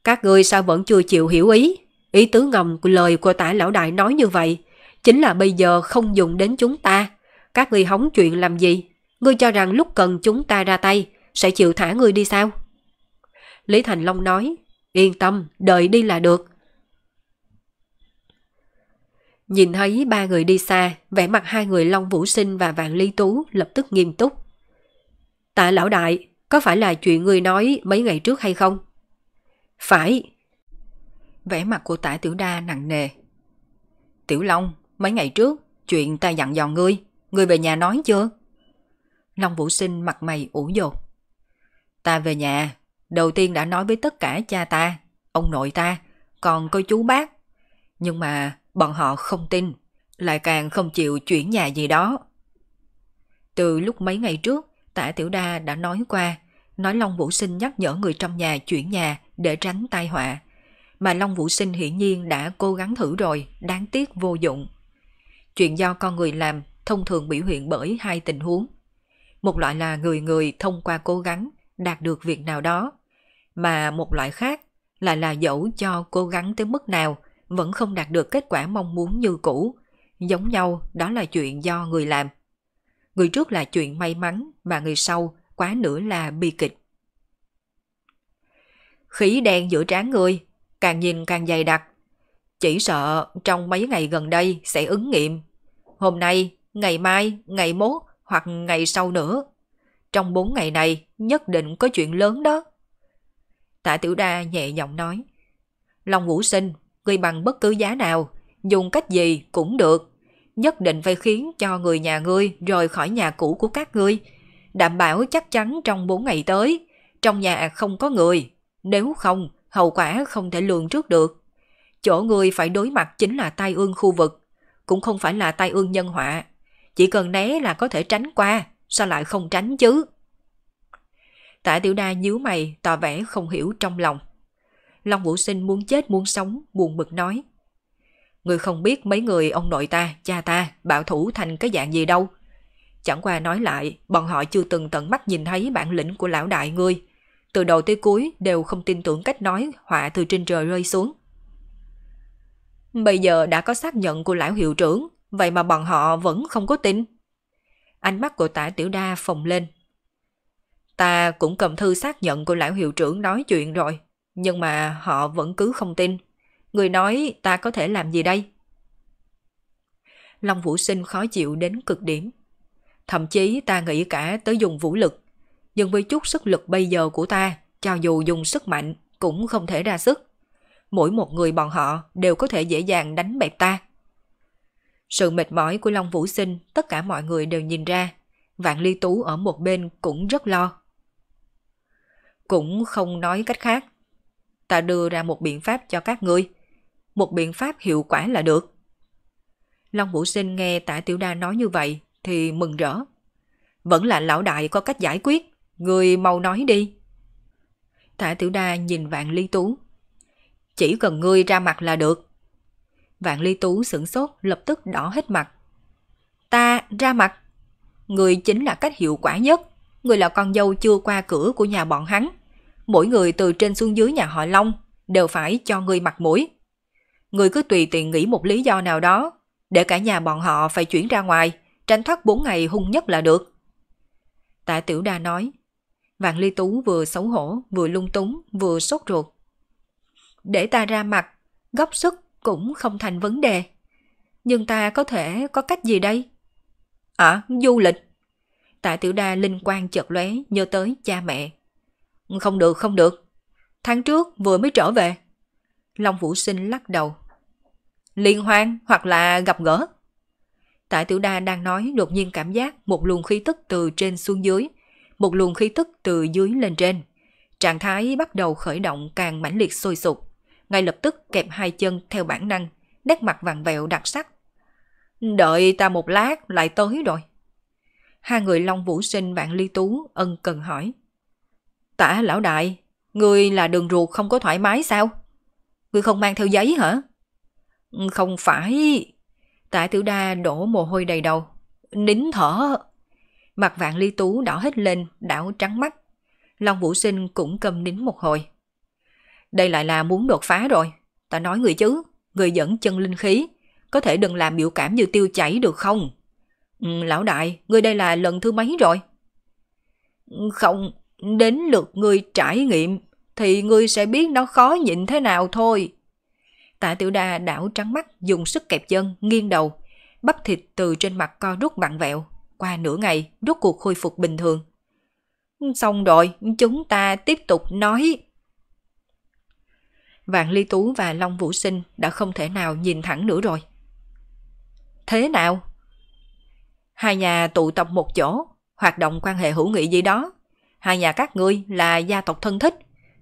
Các ngươi sao vẫn chưa chịu hiểu ý? Ý tứ ngầm của lời của Tả lão đại nói như vậy, chính là bây giờ không dùng đến chúng ta. Các ngươi hóng chuyện làm gì? Ngươi cho rằng lúc cần chúng ta ra tay, sẽ chịu thả ngươi đi sao? Lý Thành Long nói, yên tâm, đợi đi là được. Nhìn thấy 3 người đi xa, vẻ mặt 2 người Long Vũ Sinh và Vạn Lý Tú lập tức nghiêm túc. Tả lão đại, có phải là chuyện ngươi nói mấy ngày trước hay không? Phải. Vẻ mặt của Tả Tiểu Đa nặng nề. Tiểu Long, mấy ngày trước, chuyện ta dặn dò ngươi, ngươi về nhà nói chưa? Long Vũ Sinh mặt mày ủ dột. Ta về nhà, đầu tiên đã nói với tất cả cha ta, ông nội ta, còn có chú bác. Nhưng mà bọn họ không tin, lại càng không chịu chuyển nhà gì đó. Từ lúc mấy ngày trước, Tả Tiểu Đa đã nói qua, nói Long Vũ Sinh nhắc nhở người trong nhà chuyển nhà để tránh tai họa. Mà Long Vũ Sinh hiển nhiên đã cố gắng thử rồi, đáng tiếc vô dụng. Chuyện do con người làm thông thường biểu hiện bởi hai tình huống. Một loại là người người thông qua cố gắng đạt được việc nào đó, mà một loại khác lại là dẫu cho cố gắng tới mức nào vẫn không đạt được kết quả mong muốn như cũ. Giống nhau, đó là chuyện do người làm. Người trước là chuyện may mắn, mà người sau quá nữa là bi kịch. Khí đen giữa trán người, càng nhìn càng dày đặc. Chỉ sợ trong mấy ngày gần đây sẽ ứng nghiệm. Hôm nay, ngày mai, ngày mốt hoặc ngày sau nữa. Trong 4 ngày này nhất định có chuyện lớn đó. Tả Tiểu Đa nhẹ giọng nói. Long Vũ Sinh, người bằng bất cứ giá nào, dùng cách gì cũng được, nhất định phải khiến cho người nhà ngươi rời khỏi nhà cũ của các ngươi. Đảm bảo chắc chắn trong 4 ngày tới, trong nhà không có người. Nếu không, hậu quả không thể lường trước được. Chỗ ngươi phải đối mặt chính là tai ương khu vực, cũng không phải là tai ương nhân họa. Chỉ cần né là có thể tránh qua, sao lại không tránh chứ? Tả Tiểu Đa nhíu mày, tỏ vẻ không hiểu trong lòng. Long Vũ Sinh muốn chết muốn sống, buồn bực nói. Người không biết mấy người ông nội ta, cha ta bảo thủ thành cái dạng gì đâu. Chẳng qua nói lại, bọn họ chưa từng tận mắt nhìn thấy bản lĩnh của lão đại ngươi. Từ đầu tới cuối đều không tin tưởng cách nói họa từ trên trời rơi xuống. Bây giờ đã có xác nhận của lão hiệu trưởng, vậy mà bọn họ vẫn không có tin. Ánh mắt của Tả Tiểu Đa phồng lên. Ta cũng cầm thư xác nhận của lão hiệu trưởng nói chuyện rồi, nhưng mà họ vẫn cứ không tin. Người nói ta có thể làm gì đây? Long Vũ Sinh khó chịu đến cực điểm. Thậm chí ta nghĩ cả tới dùng vũ lực, nhưng với chút sức lực bây giờ của ta, cho dù dùng sức mạnh cũng không thể ra sức. Mỗi một người bọn họ đều có thể dễ dàng đánh bẹp ta. Sự mệt mỏi của Long Vũ Sinh tất cả mọi người đều nhìn ra. Vạn Lý Tú ở một bên cũng rất lo. Cũng không nói cách khác, ta đưa ra một biện pháp cho các ngươi, một biện pháp hiệu quả là được. Long Vũ Sinh nghe Tả Tiểu Đa nói như vậy thì mừng rỡ. Vẫn là lão đại có cách giải quyết, ngươi mau nói đi. Tả Tiểu Đa nhìn Vạn Lý Tú. Chỉ cần ngươi ra mặt là được. Vạn Lý Tú sửng sốt, lập tức đỏ hết mặt. Ta ra mặt? Ngươi chính là cách hiệu quả nhất. Ngươi là con dâu chưa qua cửa của nhà bọn hắn, mỗi người từ trên xuống dưới nhà họ Long đều phải cho ngươi mặt mũi. Ngươi cứ tùy tiện nghĩ một lý do nào đó để cả nhà bọn họ phải chuyển ra ngoài, tránh thoát 4 ngày hung nhất là được. Tả Tiểu Đa nói. Vạn Lý Tú vừa xấu hổ, vừa lung túng, vừa sốt ruột. Để ta ra mặt, góp sức cũng không thành vấn đề. Nhưng ta có thể có cách gì đây? Du lịch. Tả Tiểu Đa linh quang chợt lóe, nhớ tới cha mẹ. Không được. Tháng trước vừa mới trở về. Long Vũ Sinh lắc đầu. Liên hoan hoặc là gặp gỡ. Tả Tiểu Đa đang nói đột nhiên cảm giác một luồng khí tức từ trên xuống dưới, một luồng khí tức từ dưới lên trên. Trạng thái bắt đầu khởi động càng mãnh liệt sôi sục, ngay lập tức kẹp 2 chân theo bản năng, nét mặt vằn vẹo đặc sắc. Đợi ta một lát lại tới rồi. Hai người Long Vũ Sinh Vạn Lý Tú ân cần hỏi. Tả lão đại, ngươi là đường ruột không có thoải mái sao? Ngươi không mang theo giấy hả? Không phải. Tả Tiểu Đa đổ mồ hôi đầy đầu. Nín thở. Mặt Vạn Lý Tú đỏ hết lên, đảo trắng mắt. Long Vũ Sinh cũng câm nín một hồi. Đây lại là muốn đột phá rồi. Ta nói người chứ, người dẫn chân linh khí, có thể đừng làm biểu cảm như tiêu chảy được không? Lão đại, ngươi đây là lần thứ mấy rồi? Không, đến lượt ngươi trải nghiệm thì ngươi sẽ biết nó khó nhịn thế nào thôi. Tả Tiểu Đa đảo trắng mắt, dùng sức kẹp chân, nghiêng đầu, bắp thịt từ trên mặt co rút vặn vẹo. Qua nửa ngày, rốt cuộc khôi phục bình thường. Xong rồi, chúng ta tiếp tục nói. Vạn Lý Tú và Long Vũ Sinh đã không thể nào nhìn thẳng nữa rồi. Thế nào? Hai nhà tụ tập một chỗ, hoạt động quan hệ hữu nghị gì đó. Hai nhà các ngươi là gia tộc thân thích,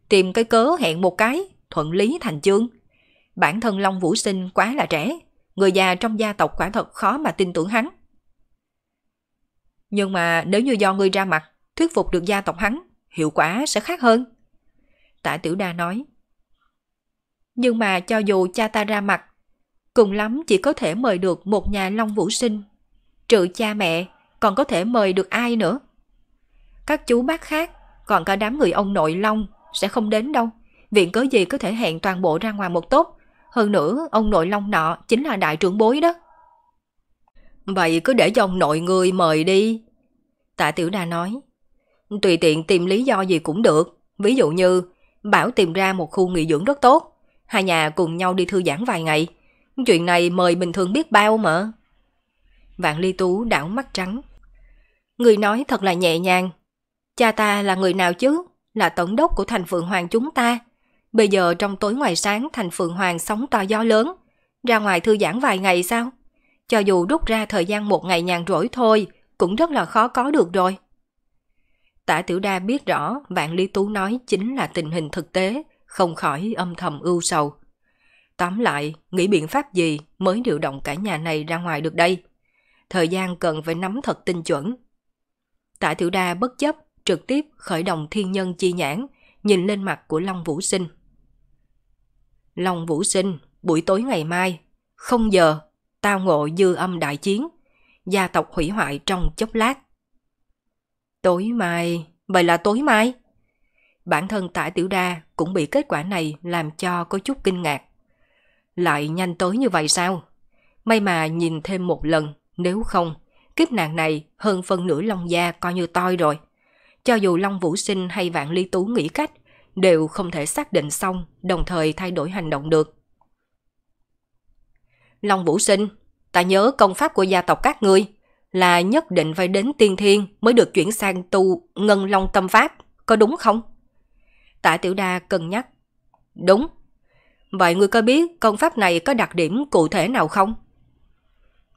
tìm cái cớ hẹn một cái, thuận lý thành chương. bản thân Long Vũ Sinh quá là trẻ, người già trong gia tộc quả thật khó mà tin tưởng hắn. Nhưng mà nếu như do ngươi ra mặt, thuyết phục được gia tộc hắn, hiệu quả sẽ khác hơn. Tả Tiểu Đa nói. Nhưng mà cho dù cha ta ra mặt, cùng lắm chỉ có thể mời được một nhà Long Vũ Sinh. Trừ cha mẹ, còn có thể mời được ai nữa? Các chú bác khác, còn cả đám người ông nội Long sẽ không đến đâu. Viện cớ gì có thể hẹn toàn bộ ra ngoài một tốt. Hơn nữa, ông nội Long nọ chính là đại trưởng bối đó. Vậy cứ để cho ông nội người mời đi. Tả Tiểu Đa nói. Tùy tiện tìm lý do gì cũng được. Ví dụ như, bảo tìm ra một khu nghỉ dưỡng rất tốt. Hai nhà cùng nhau đi thư giãn vài ngày. Chuyện này mời bình thường biết bao mà. Vạn Lý Tú đảo mắt trắng. Người nói thật là nhẹ nhàng. Cha ta là người nào chứ? Là tổng đốc của thành Phượng Hoàng chúng ta. Bây giờ trong tối ngoài sáng thành Phượng Hoàng sóng to gió lớn. Ra ngoài thư giãn vài ngày sao? Cho dù rút ra thời gian một ngày nhàn rỗi thôi, cũng rất là khó có được rồi. Tả Tiểu Đa biết rõ Vạn Lý Tú nói chính là tình hình thực tế, không khỏi âm thầm ưu sầu. Tóm lại, nghĩ biện pháp gì mới điều động cả nhà này ra ngoài được đây? Thời gian cần phải nắm thật tinh chuẩn. Tả Tiểu Đa bất chấp, trực tiếp khởi động thiên nhân chi nhãn, nhìn lên mặt của Long Vũ Sinh. Long Vũ Sinh, buổi tối ngày mai, 0 giờ, tao ngộ dư âm đại chiến, gia tộc hủy hoại trong chốc lát. Tối mai, vậy là tối mai? Bản thân Tả Tiểu Đa cũng bị kết quả này làm cho có chút kinh ngạc. Lại nhanh tới như vậy sao? May mà nhìn thêm một lần, nếu không, kiếp nạn này hơn phân nửa Long gia coi như toi rồi. Cho dù Long Vũ Sinh hay Vạn Lý Tú nghĩ cách, đều không thể xác định xong, đồng thời thay đổi hành động được. Long Vũ Sinh, ta nhớ công pháp của gia tộc các ngươi là nhất định phải đến tiên thiên mới được chuyển sang tu Ngân Long Tâm Pháp, có đúng không? Tả Tiểu Đa cân nhắc. Đúng. Vậy ngươi có biết công pháp này có đặc điểm cụ thể nào không?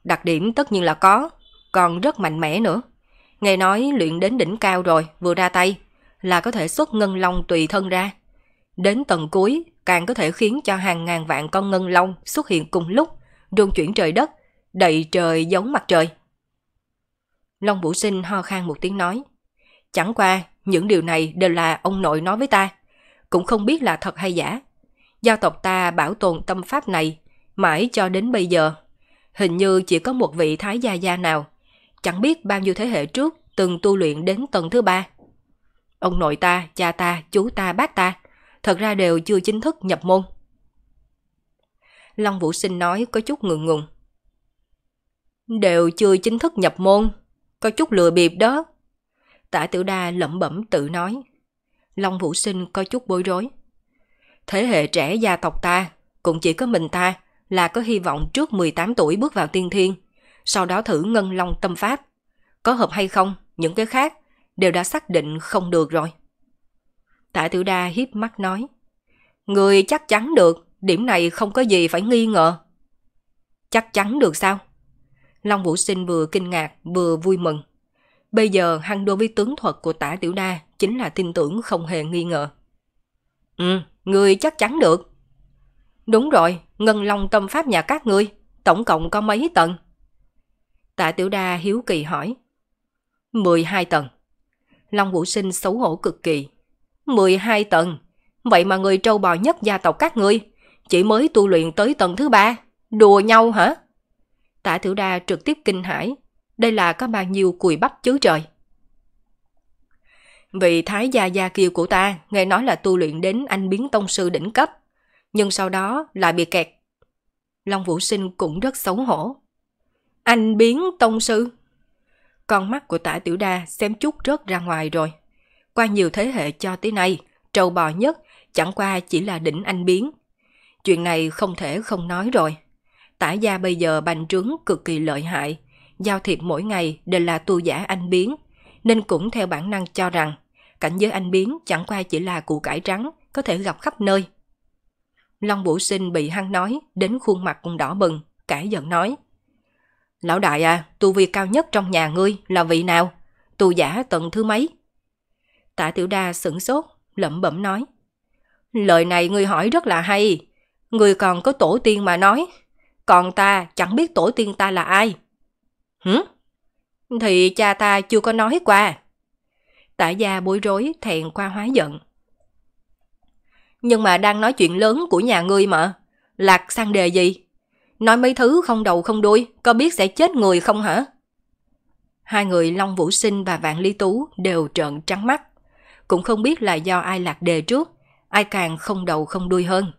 Đặc điểm tất nhiên là có, còn rất mạnh mẽ nữa. Nghe nói luyện đến đỉnh cao rồi, vừa ra tay là có thể xuất ngân long tùy thân ra. Đến tầng cuối càng có thể khiến cho hàng ngàn vạn con ngân long xuất hiện cùng lúc, rung chuyển trời đất, đầy trời giống mặt trời. Long Vũ Sinh ho khan một tiếng nói. Chẳng qua những điều này đều là ông nội nói với ta, cũng không biết là thật hay giả. Gia tộc ta bảo tồn tâm pháp này mãi cho đến bây giờ. Hình như chỉ có một vị thái gia gia nào, chẳng biết bao nhiêu thế hệ trước từng tu luyện đến tầng thứ 3. Ông nội ta, cha ta, chú ta, bác ta, thật ra đều chưa chính thức nhập môn. Long Vũ Sinh nói có chút ngượng ngùng. Đều chưa chính thức nhập môn, có chút lừa bịp đó. Tả Tiểu Đa lẩm bẩm tự nói. Long Vũ Sinh có chút bối rối. Thế hệ trẻ gia tộc ta, cũng chỉ có mình ta là có hy vọng trước 18 tuổi bước vào tiên thiên, sau đó thử Ngân Long Tâm Pháp. Có hợp hay không, những cái khác đều đã xác định không được rồi. Tả Tiểu Đa hiếp mắt nói. Người chắc chắn được, điểm này không có gì phải nghi ngờ. Chắc chắn được sao? Long Vũ Sinh vừa kinh ngạc vừa vui mừng. Bây giờ hắn đối với tướng thuật của Tả Tiểu Đa chính là tin tưởng không hề nghi ngờ. Ừ, người chắc chắn được. Đúng rồi, Ngân Long Tâm Pháp nhà các ngươi tổng cộng có mấy tầng? Tả Tiểu Đa hiếu kỳ hỏi. 12 tầng. Long Vũ Sinh xấu hổ cực kỳ. 12 tầng? Vậy mà người trâu bò nhất gia tộc các ngươi chỉ mới tu luyện tới tầng thứ 3. Đùa nhau hả? Tả Tiểu Đa trực tiếp kinh hãi. Đây là có bao nhiêu cùi bắp chứ trời. Vị thái gia gia kia của ta nghe nói là tu luyện đến anh biến tông sư đỉnh cấp, nhưng sau đó lại bị kẹt. Long Vũ Sinh cũng rất xấu hổ. Anh biến tông sư? Con mắt của Tả Tiểu Đa xem chút rớt ra ngoài rồi. Qua nhiều thế hệ cho tới nay, trâu bò nhất chẳng qua chỉ là đỉnh anh biến. Chuyện này không thể không nói rồi. Tả gia bây giờ bành trướng cực kỳ lợi hại, giao thiệp mỗi ngày đều là tu giả anh biến, nên cũng theo bản năng cho rằng cảnh giới anh biến chẳng qua chỉ là củ cải trắng có thể gặp khắp nơi. Long Vũ Sinh bị hắn nói đến khuôn mặt cũng đỏ bừng, cãi giận nói. Lão đại à, tu vi cao nhất trong nhà ngươi là vị nào? Tu giả tận thứ mấy? Tả Tiểu Đa sửng sốt, lẩm bẩm nói. Lời này ngươi hỏi rất là hay. người còn có tổ tiên mà nói, còn ta chẳng biết tổ tiên ta là ai. Hử? Thì cha ta chưa có nói qua. Tả gia bối rối thẹn qua hóa giận. Nhưng mà đang nói chuyện lớn của nhà ngươi mà, lạc sang đề gì? Nói mấy thứ không đầu không đuôi, có biết sẽ chết người không hả? Hai người Long Vũ Sinh và Vạn Lý Tú đều trợn trắng mắt. Cũng không biết là do ai lạc đề trước, ai càng không đầu không đuôi hơn.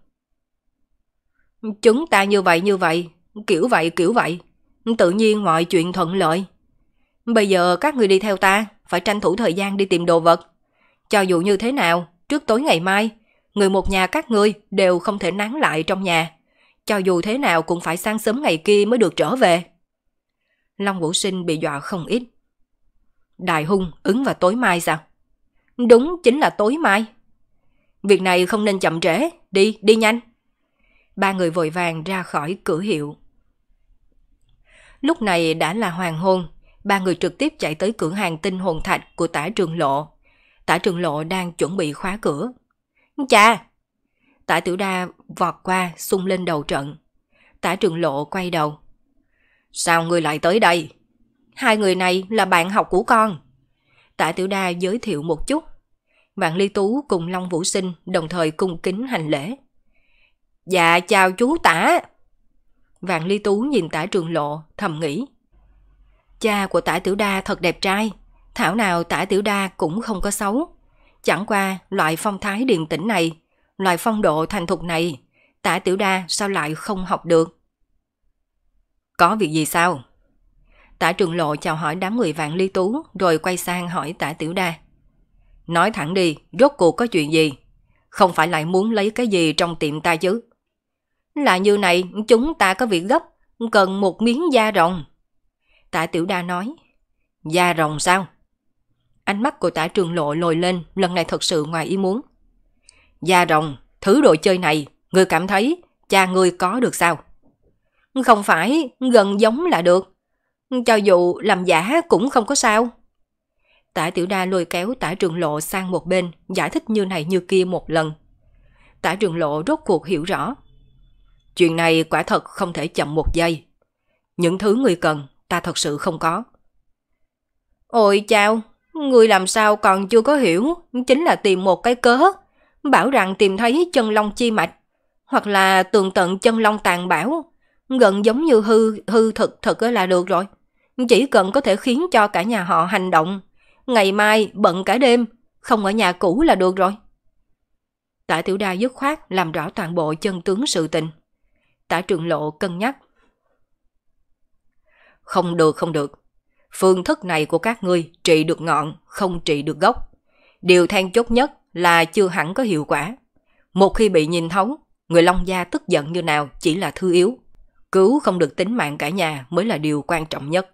Chúng ta như vậy, kiểu vậy, tự nhiên mọi chuyện thuận lợi. Bây giờ các người đi theo ta, phải tranh thủ thời gian đi tìm đồ vật. Cho dù như thế nào, trước tối ngày mai, người một nhà các ngươi đều không thể nán lại trong nhà. Cho dù thế nào cũng phải sáng sớm ngày kia mới được trở về. Long Vũ Sinh bị dọa không ít. Đại hung ứng vào tối mai sao? Đúng chính là tối mai. Việc này không nên chậm trễ, đi nhanh. Ba người vội vàng ra khỏi cửa hiệu. Lúc này đã là hoàng hôn, ba người trực tiếp chạy tới cửa hàng tinh hồn thạch của Tả Trường Lộ. Tả Trường Lộ đang chuẩn bị khóa cửa. Chà! Tả Tiểu Đa vọt qua xung lên đầu trận. Tả Trường Lộ quay đầu. Sao ngươi lại tới đây? Hai người này là bạn học của con. Tả Tiểu Đa giới thiệu một chút. Vạn Lý Tú cùng Long Vũ Sinh đồng thời cung kính hành lễ. Dạ chào chú Tả. Vạn Lý Tú nhìn Tả Trường Lộ thầm nghĩ. Cha của Tả Tiểu Đa thật đẹp trai. Thảo nào Tả Tiểu Đa cũng không có xấu. Chẳng qua loại phong thái điềm tĩnh này, loại phong độ thành thục này, Tả Tiểu Đa sao lại không học được? Có việc gì sao? Tả Trường Lộ chào hỏi đám người Vạn Lý Tú rồi quay sang hỏi Tả Tiểu Đa. Nói thẳng đi, rốt cuộc có chuyện gì? Không phải lại muốn lấy cái gì trong tiệm ta chứ? Là như này, chúng ta có việc gấp, cần một miếng da rồng. Tả Tiểu Đa nói. Da rồng sao? Ánh mắt của Tả Trường Lộ lồi lên, lần này thật sự ngoài ý muốn. Da rồng, thứ đồ chơi này, ngươi cảm thấy cha ngươi có được sao? Không phải, gần giống là được. Cho dù làm giả cũng không có sao. Tả Tiểu Đa lôi kéo Tả Trường Lộ sang một bên, giải thích như này như kia một lần. Tả Trường Lộ rốt cuộc hiểu rõ. Chuyện này quả thật không thể chậm một giây. Những thứ ngươi cần, ta thật sự không có. Ôi chao, ngươi làm sao còn chưa có hiểu, chính là tìm một cái cớ. Bảo rằng tìm thấy chân long chi mạch, hoặc là tường tận chân long tàn bảo, gần giống như hư thực là được rồi. Chỉ cần có thể khiến cho cả nhà họ hành động, ngày mai bận cả đêm, không ở nhà cũ là được rồi. Tả Tiểu Đa dứt khoát làm rõ toàn bộ chân tướng sự tình. Tả Trường Lộ cân nhắc. Không được. Phương thức này của các ngươi trị được ngọn, không trị được gốc. Điều then chốt nhất là chưa hẳn có hiệu quả. Một khi bị nhìn thấu, người Long gia tức giận như nào chỉ là thứ yếu. Cứu không được tính mạng cả nhà mới là điều quan trọng nhất.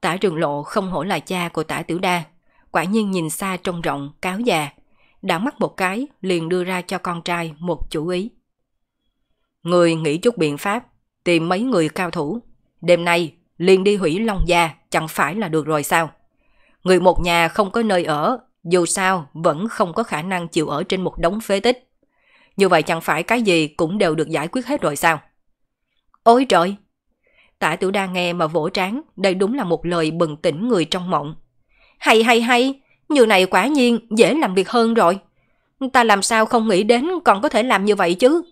Tả Trường Lộ không hổ là cha của Tả Tiểu Đa, quả nhiên nhìn xa trông rộng, cáo già, đảo mắt một cái liền đưa ra cho con trai một chủ ý. Người nghĩ chút biện pháp, tìm mấy người cao thủ, đêm nay liền đi hủy Long gia chẳng phải là được rồi sao? Người một nhà không có nơi ở, dù sao vẫn không có khả năng chịu ở trên một đống phế tích. Như vậy chẳng phải cái gì cũng đều được giải quyết hết rồi sao? Ôi trời! Tả Tiểu Đa nghe mà vỗ trán, đây đúng là một lời bừng tỉnh người trong mộng. Hay, như này quả nhiên dễ làm việc hơn rồi. Ta làm sao không nghĩ đến còn có thể làm như vậy chứ?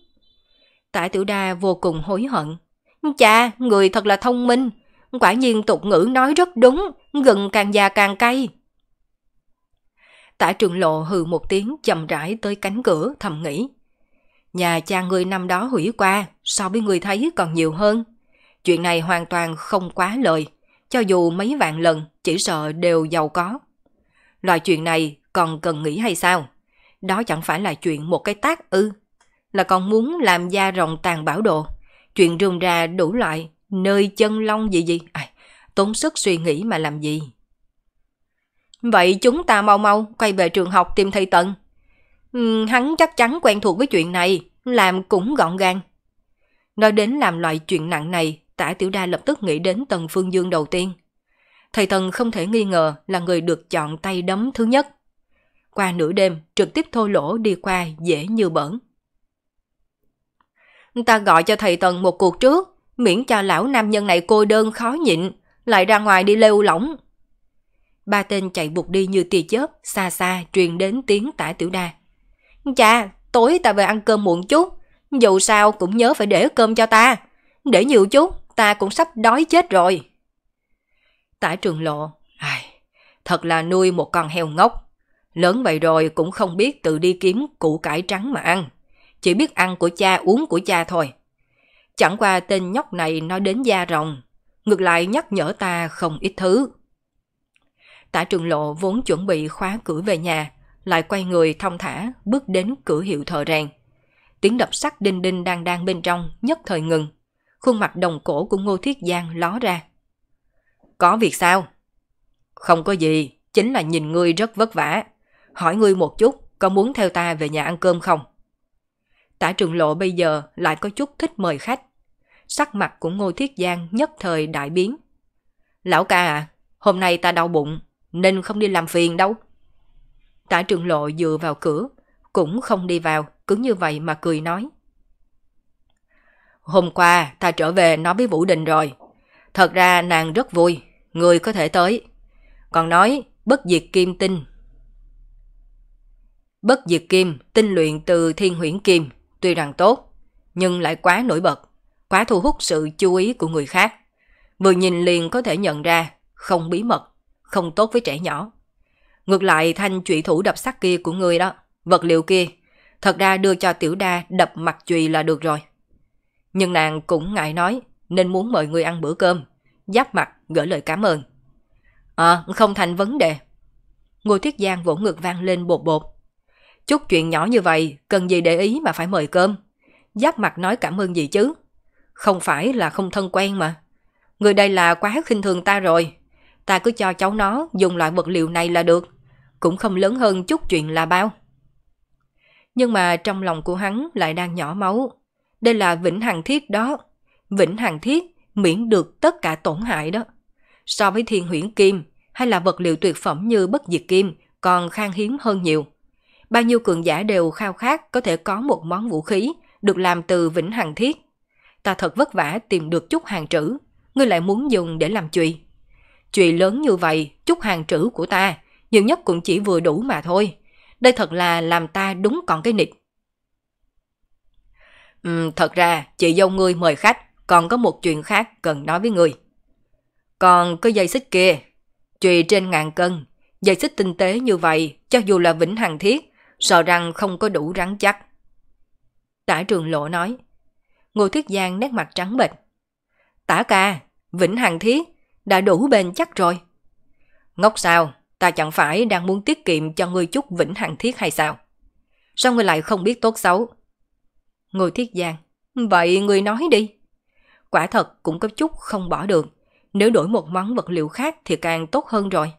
Tả Tiểu Đa vô cùng hối hận. Cha, người thật là thông minh, quả nhiên tục ngữ nói rất đúng, gừng càng già càng cay. Tả Trường Lộ hừ một tiếng chậm rãi tới cánh cửa thầm nghĩ. Nhà cha ngươi năm đó hủy qua, so với ngươi thấy còn nhiều hơn. Chuyện này hoàn toàn không quá lời, cho dù mấy vạn lần chỉ sợ đều giàu có. Loại chuyện này còn cần nghĩ hay sao? Đó chẳng phải là chuyện một cái tác ư? Là còn muốn làm da rồng tàn bảo đồ, chuyện rườm rà đủ loại, nơi chân long gì. Tốn sức suy nghĩ mà làm gì? Vậy chúng ta mau quay về trường học tìm thầy Tần. Hắn chắc chắn quen thuộc với chuyện này, làm cũng gọn gàng. Nói đến làm loại chuyện nặng này, Tả Tiểu Đa lập tức nghĩ đến Tần Phương Dương đầu tiên. Thầy Tần không thể nghi ngờ là người được chọn tay đấm thứ nhất. Qua nửa đêm, trực tiếp thô lỗ đi qua dễ như bỡn. Ta gọi cho thầy Tần một cuộc trước, miễn cho lão nam nhân này cô đơn khó nhịn, lại ra ngoài đi lêu lỏng. Ba tên chạy vụt đi như tia chớp, xa xa truyền đến tiếng Tả Tiểu Đa. Chà, tối ta về ăn cơm muộn chút, dù sao cũng nhớ phải để cơm cho ta. Để nhiều chút, ta cũng sắp đói chết rồi. Tả Trường Lộ, ai, thật là nuôi một con heo ngốc. Lớn vậy rồi cũng không biết tự đi kiếm củ cải trắng mà ăn. Chỉ biết ăn của cha uống của cha thôi. Chẳng qua tên nhóc này nói đến da rồng, ngược lại nhắc nhở ta không ít thứ. Tả Trường Lộ vốn chuẩn bị khóa cửa về nhà, lại quay người thong thả bước đến cửa hiệu thợ rèn. Tiếng đập sắt đinh đinh đang đang bên trong nhất thời ngừng. Khuôn mặt đồng cổ của Ngô Thiết Giang ló ra. Có việc sao? Không có gì, chính là nhìn ngươi rất vất vả. Hỏi ngươi một chút, có muốn theo ta về nhà ăn cơm không? Tả Trường Lộ bây giờ lại có chút thích mời khách. Sắc mặt của Ngô Thiết Giang nhất thời đại biến. Lão ca à, hôm nay ta đau bụng, nên không đi làm phiền đâu. Tả Trường Lộ dựa vào cửa, cũng không đi vào, cứ như vậy mà cười nói. Hôm qua ta trở về nói với Vũ Đình rồi. Thật ra nàng rất vui, người có thể tới. Còn nói bất diệt kim tinh. Bất diệt kim tinh luyện từ thiên huyễn kim, tuy rằng tốt, nhưng lại quá nổi bật, quá thu hút sự chú ý của người khác. Vừa nhìn liền có thể nhận ra, không bí mật, không tốt với trẻ nhỏ. Ngược lại thanh chủy thủ đập sắt kia của người đó, vật liệu kia, thật ra đưa cho Tiểu Đa đập mặt chùy là được rồi. Nhưng nàng cũng ngại nói, nên muốn mời người ăn bữa cơm, giáp mặt gửi lời cảm ơn. Không thành vấn đề. Ngô Thiết Giang vỗ ngực vang lên bột bột. Chút chuyện nhỏ như vậy, cần gì để ý mà phải mời cơm. Giáp mặt nói cảm ơn gì chứ? Không phải là không thân quen mà. Người đây là quá khinh thường ta rồi. Ta cứ cho cháu nó dùng loại vật liệu này là được. Cũng không lớn hơn chút chuyện là bao. Nhưng mà trong lòng của hắn lại đang nhỏ máu. Đây là Vĩnh Hằng Thiết đó. Vĩnh Hằng Thiết miễn được tất cả tổn hại đó. So với thiên huyễn kim hay là vật liệu tuyệt phẩm như bất diệt kim còn khan hiếm hơn nhiều. Bao nhiêu cường giả đều khao khát có thể có một món vũ khí được làm từ Vĩnh Hằng Thiết. Ta thật vất vả tìm được chút hàng trữ, ngươi lại muốn dùng để làm chùy. Chùy lớn như vậy, chút hàng trữ của ta nhiều nhất cũng chỉ vừa đủ mà thôi. Đây thật là làm ta đúng còn cái nịt. Thật ra chị dâu ngươi mời khách, còn có một chuyện khác cần nói với ngươi. Còn có dây xích kia, chùy trên ngàn cân, dây xích tinh tế như vậy, cho dù là Vĩnh Hằng Thiết, sợ rằng không có đủ rắn chắc. Tả Trường Lộ nói. Ngô Thiết Giang nét mặt trắng bệch. Tả ca, Vĩnh Hằng Thiết đã đủ bền chắc rồi. Ngốc sao, ta chẳng phải đang muốn tiết kiệm cho ngươi chút Vĩnh Hằng Thiết hay sao? Sao ngươi lại không biết tốt xấu? Ngô Thiết Giang. Vậy ngươi nói đi. Quả thật cũng có chút không bỏ được. Nếu đổi một món vật liệu khác thì càng tốt hơn rồi.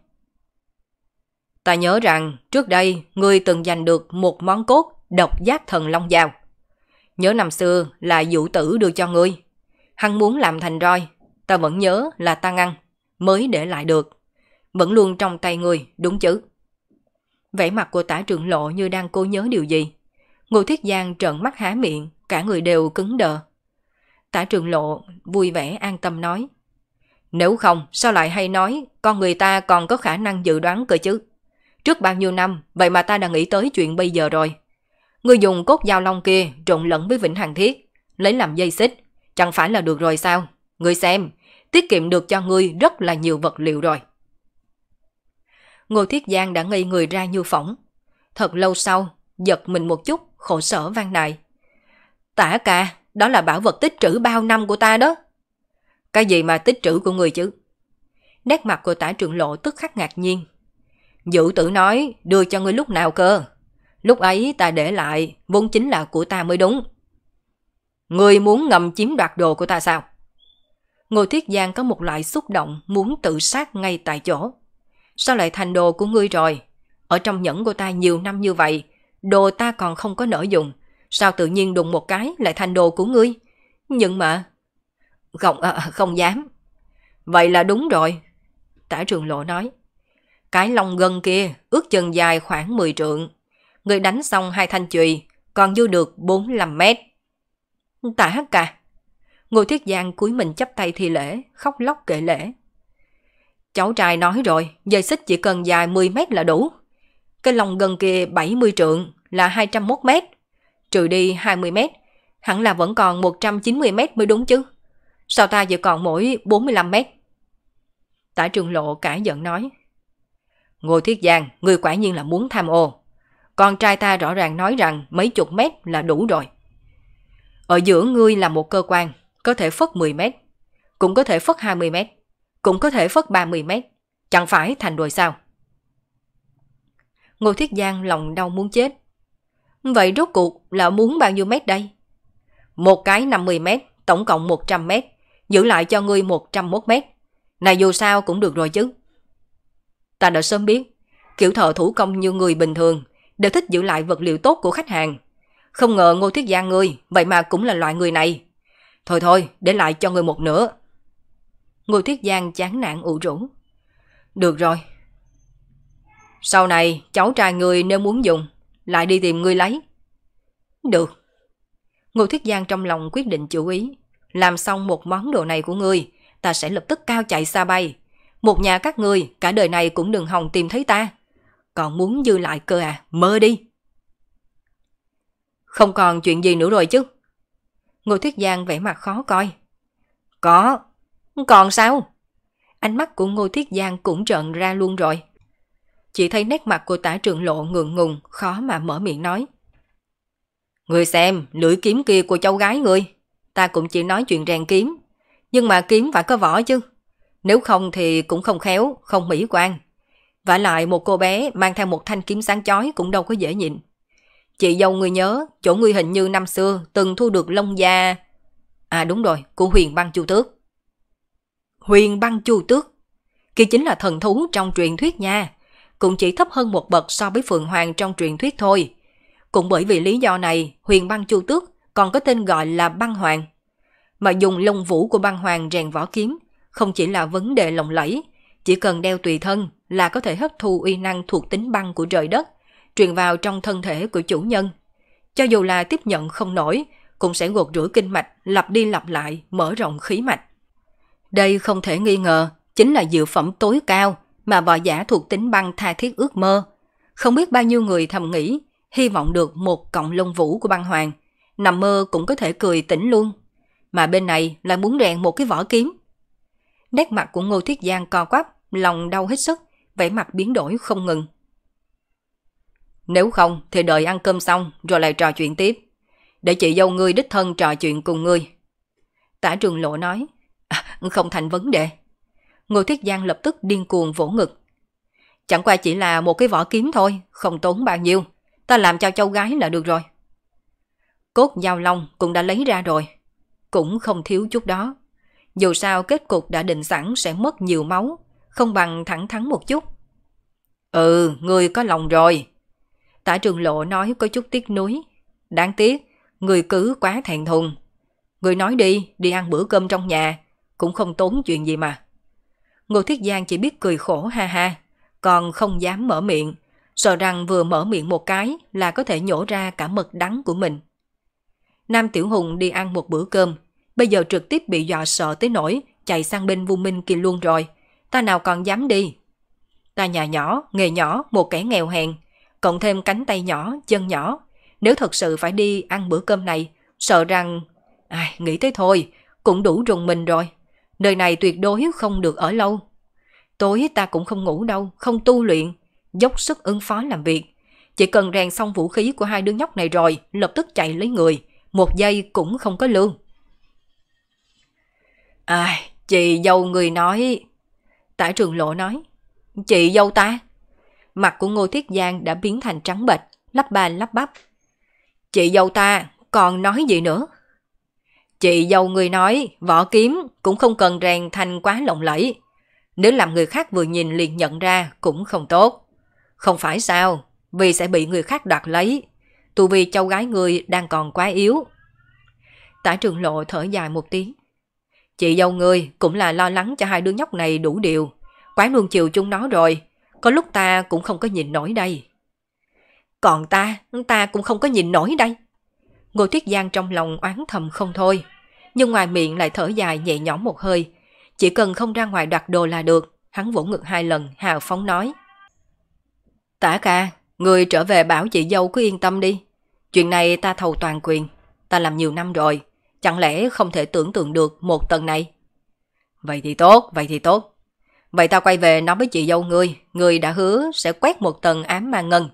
Ta nhớ rằng trước đây ngươi từng giành được một món cốt độc giác thần long dao. Nhớ năm xưa là Vũ Tử đưa cho ngươi. Hắn muốn làm thành roi, ta vẫn nhớ là ta ngăn, mới để lại được. Vẫn luôn trong tay ngươi, đúng chứ? Vẻ mặt của Tả Trường Lộ như đang cố nhớ điều gì. Ngô Thiết Giang trợn mắt há miệng, cả người đều cứng đờ. Tả Trường Lộ vui vẻ an tâm nói. Nếu không, sao lại hay nói con người ta còn có khả năng dự đoán cơ chứ? Trước bao nhiêu năm, vậy mà ta đã nghĩ tới chuyện bây giờ rồi. Ngươi dùng cốt dao long kia trộn lẫn với Vĩnh Hằng Thiết, lấy làm dây xích, chẳng phải là được rồi sao? Ngươi xem, tiết kiệm được cho ngươi rất là nhiều vật liệu rồi. Ngô Thiết Giang đã ngây người ra như phỏng. Thật lâu sau, giật mình một chút, khổ sở van nài. Tả ca, đó là bảo vật tích trữ bao năm của ta đó. Cái gì mà tích trữ của người chứ? Nét mặt của Tả Trường Lộ tức khắc ngạc nhiên. Vũ Tử nói đưa cho ngươi lúc nào cơ? Lúc ấy ta để lại, vốn chính là của ta mới đúng. Ngươi muốn ngầm chiếm đoạt đồ của ta sao? Ngô Thiết Giang có một loại xúc động muốn tự sát ngay tại chỗ. Sao lại thành đồ của ngươi rồi? Ở trong nhẫn của ta nhiều năm như vậy, đồ ta còn không có nỡ dùng. Sao tự nhiên đùng một cái lại thành đồ của ngươi? Nhưng mà... Không dám. Vậy là đúng rồi. Tả Trường Lộ nói. Cái lông gân kia ước chừng dài khoảng 10 trượng. Người đánh xong hai thanh chùy, còn dư được 45 mét. Tả Hắc Cà. Ngô Thiết Giang cúi mình chắp tay thi lễ, khóc lóc kể lễ. Cháu trai nói rồi, dây xích chỉ cần dài 10 mét là đủ. Cái lồng gần kia 70 trượng là 201 mét. Trừ đi 20 mét, hẳn là vẫn còn 190 mét mới đúng chứ. Sao ta chỉ còn mỗi 45 mét? Tả Trường Lộ cả giận nói. Ngô Thiết Giang, người quả nhiên là muốn tham ô. Con trai ta rõ ràng nói rằng mấy chục mét là đủ rồi. Ở giữa ngươi là một cơ quan, có thể phất 10 mét, cũng có thể phất 20 mét, cũng có thể phất 30 mét, chẳng phải thành rồi sao? Ngô Thiết Giang lòng đau muốn chết. Vậy rốt cuộc là muốn bao nhiêu mét đây? Một cái 50 mét, tổng cộng 100 mét, giữ lại cho ngươi 101 mét. Này dù sao cũng được rồi chứ. Ta đã sớm biết, kiểu thợ thủ công như người bình thường đều thích giữ lại vật liệu tốt của khách hàng. Không ngờ Ngô Thiết Giang ngươi vậy mà cũng là loại người này. Thôi, để lại cho ngươi một nửa. Ngô Thiết Giang chán nản ủ rũ. Được rồi. Sau này cháu trai ngươi nếu muốn dùng, lại đi tìm ngươi lấy. Được. Ngô Thiết Giang trong lòng quyết định chủ ý. Làm xong một món đồ này của ngươi, ta sẽ lập tức cao chạy xa bay. Một nhà các ngươi cả đời này cũng đừng hòng tìm thấy ta. Còn muốn dư lại cơ à? Mơ đi. Không còn chuyện gì nữa rồi chứ? Ngô Thiết Giang vẻ mặt khó coi. Có. Còn sao? Ánh mắt của Ngô Thiết Giang cũng trợn ra luôn rồi. Chỉ thấy nét mặt của Tả Trường Lộ ngượng ngùng, khó mà mở miệng nói. Ngươi xem, lưỡi kiếm kia của cháu gái ngươi. Ta cũng chỉ nói chuyện rèn kiếm, nhưng mà kiếm phải có vỏ chứ. Nếu không thì cũng không khéo, không mỹ quan. Vả lại một cô bé mang theo một thanh kiếm sáng chói cũng đâu có dễ nhịn. Chị dâu ngươi nhớ, chỗ ngươi hình như năm xưa từng thu được lông da... À đúng rồi, của Huyền Băng Chu Tước. Huyền Băng Chu Tước, kia chính là thần thú trong truyền thuyết nha. Cũng chỉ thấp hơn một bậc so với Phượng Hoàng trong truyền thuyết thôi. Cũng bởi vì lý do này, Huyền Băng Chu Tước còn có tên gọi là Băng Hoàng. Mà dùng lông vũ của Băng Hoàng rèn vỏ kiếm, không chỉ là vấn đề lộng lẫy, chỉ cần đeo tùy thân là có thể hấp thu uy năng thuộc tính băng của trời đất, truyền vào trong thân thể của chủ nhân. Cho dù là tiếp nhận không nổi, cũng sẽ gột rửa kinh mạch, lặp đi lặp lại, mở rộng khí mạch. Đây không thể nghi ngờ, chính là dược phẩm tối cao mà võ giả thuộc tính băng tha thiết ước mơ. Không biết bao nhiêu người thầm nghĩ, hy vọng được một cọng lông vũ của Băng Hoàng, nằm mơ cũng có thể cười tỉnh luôn. Mà bên này lại muốn rèn một cái vỏ kiếm. Nét mặt của Ngô Thiết Giang co quắp, lòng đau hết sức, vẻ mặt biến đổi không ngừng. Nếu không thì đợi ăn cơm xong rồi lại trò chuyện tiếp. Để chị dâu ngươi đích thân trò chuyện cùng ngươi. Tả Trường Lộ nói. Không thành vấn đề. Ngô Thiết Giang lập tức điên cuồng vỗ ngực. Chẳng qua chỉ là một cái vỏ kiếm thôi, không tốn bao nhiêu. Ta làm cho cháu gái là được rồi. Cốt Giao Long cũng đã lấy ra rồi. Cũng không thiếu chút đó. Dù sao kết cục đã định sẵn sẽ mất nhiều máu, không bằng thẳng thắn một chút. Ừ, ngươi có lòng rồi. Tả Trường Lộ nói có chút tiếc nuối. Đáng tiếc, ngươi cứ quá thẹn thùng. Ngươi nói đi, đi ăn bữa cơm trong nhà, cũng không tốn chuyện gì mà. Ngô Thiết Giang chỉ biết cười khổ ha ha, còn không dám mở miệng, sợ rằng vừa mở miệng một cái là có thể nhổ ra cả mật đắng của mình. Nam Tiểu Hùng đi ăn một bữa cơm, bây giờ trực tiếp bị dọa sợ tới nỗi chạy sang bên Vu Minh kia luôn rồi, ta nào còn dám đi. Ta nhà nhỏ, nghề nhỏ, một kẻ nghèo hèn, cộng thêm cánh tay nhỏ, chân nhỏ, nếu thật sự phải đi ăn bữa cơm này, sợ rằng... Ai, nghĩ tới thôi, cũng đủ rùng mình rồi. Đời này tuyệt đối không được ở lâu. Tối ta cũng không ngủ đâu, không tu luyện, dốc sức ứng phó làm việc. Chỉ cần rèn xong vũ khí của hai đứa nhóc này rồi, lập tức chạy lấy người, một giây cũng không có lương. Ai, chị dâu người nói... Tả Trường Lộ nói. Chị dâu ta? Mặt của Ngô Thiết Giang đã biến thành trắng bệch, lắp ba lắp bắp. Chị dâu ta còn nói gì nữa? Chị dâu người nói vỏ kiếm cũng không cần rèn thành quá lộng lẫy. Nếu làm người khác vừa nhìn liền nhận ra cũng không tốt. Không phải sao, vì sẽ bị người khác đoạt lấy. Tu vi cháu gái người đang còn quá yếu. Tả Trường Lộ thở dài một tiếng. Chị dâu người cũng là lo lắng cho hai đứa nhóc này đủ điều. Quá luôn chiều chúng nó rồi. Có lúc ta cũng không có nhìn nổi đây. Còn ta cũng không có nhìn nổi đây. Ngô Thiết Giang trong lòng oán thầm không thôi, nhưng ngoài miệng lại thở dài nhẹ nhõm một hơi. Chỉ cần không ra ngoài đoạt đồ là được, hắn vỗ ngực hai lần hào phóng nói. Tả ca, người trở về bảo chị dâu cứ yên tâm đi. Chuyện này ta thầu toàn quyền, ta làm nhiều năm rồi, chẳng lẽ không thể tưởng tượng được một tầng này. Vậy thì tốt, vậy thì tốt. Vậy ta quay về nói với chị dâu ngươi, ngươi đã hứa sẽ quét một tầng ám ma ngân.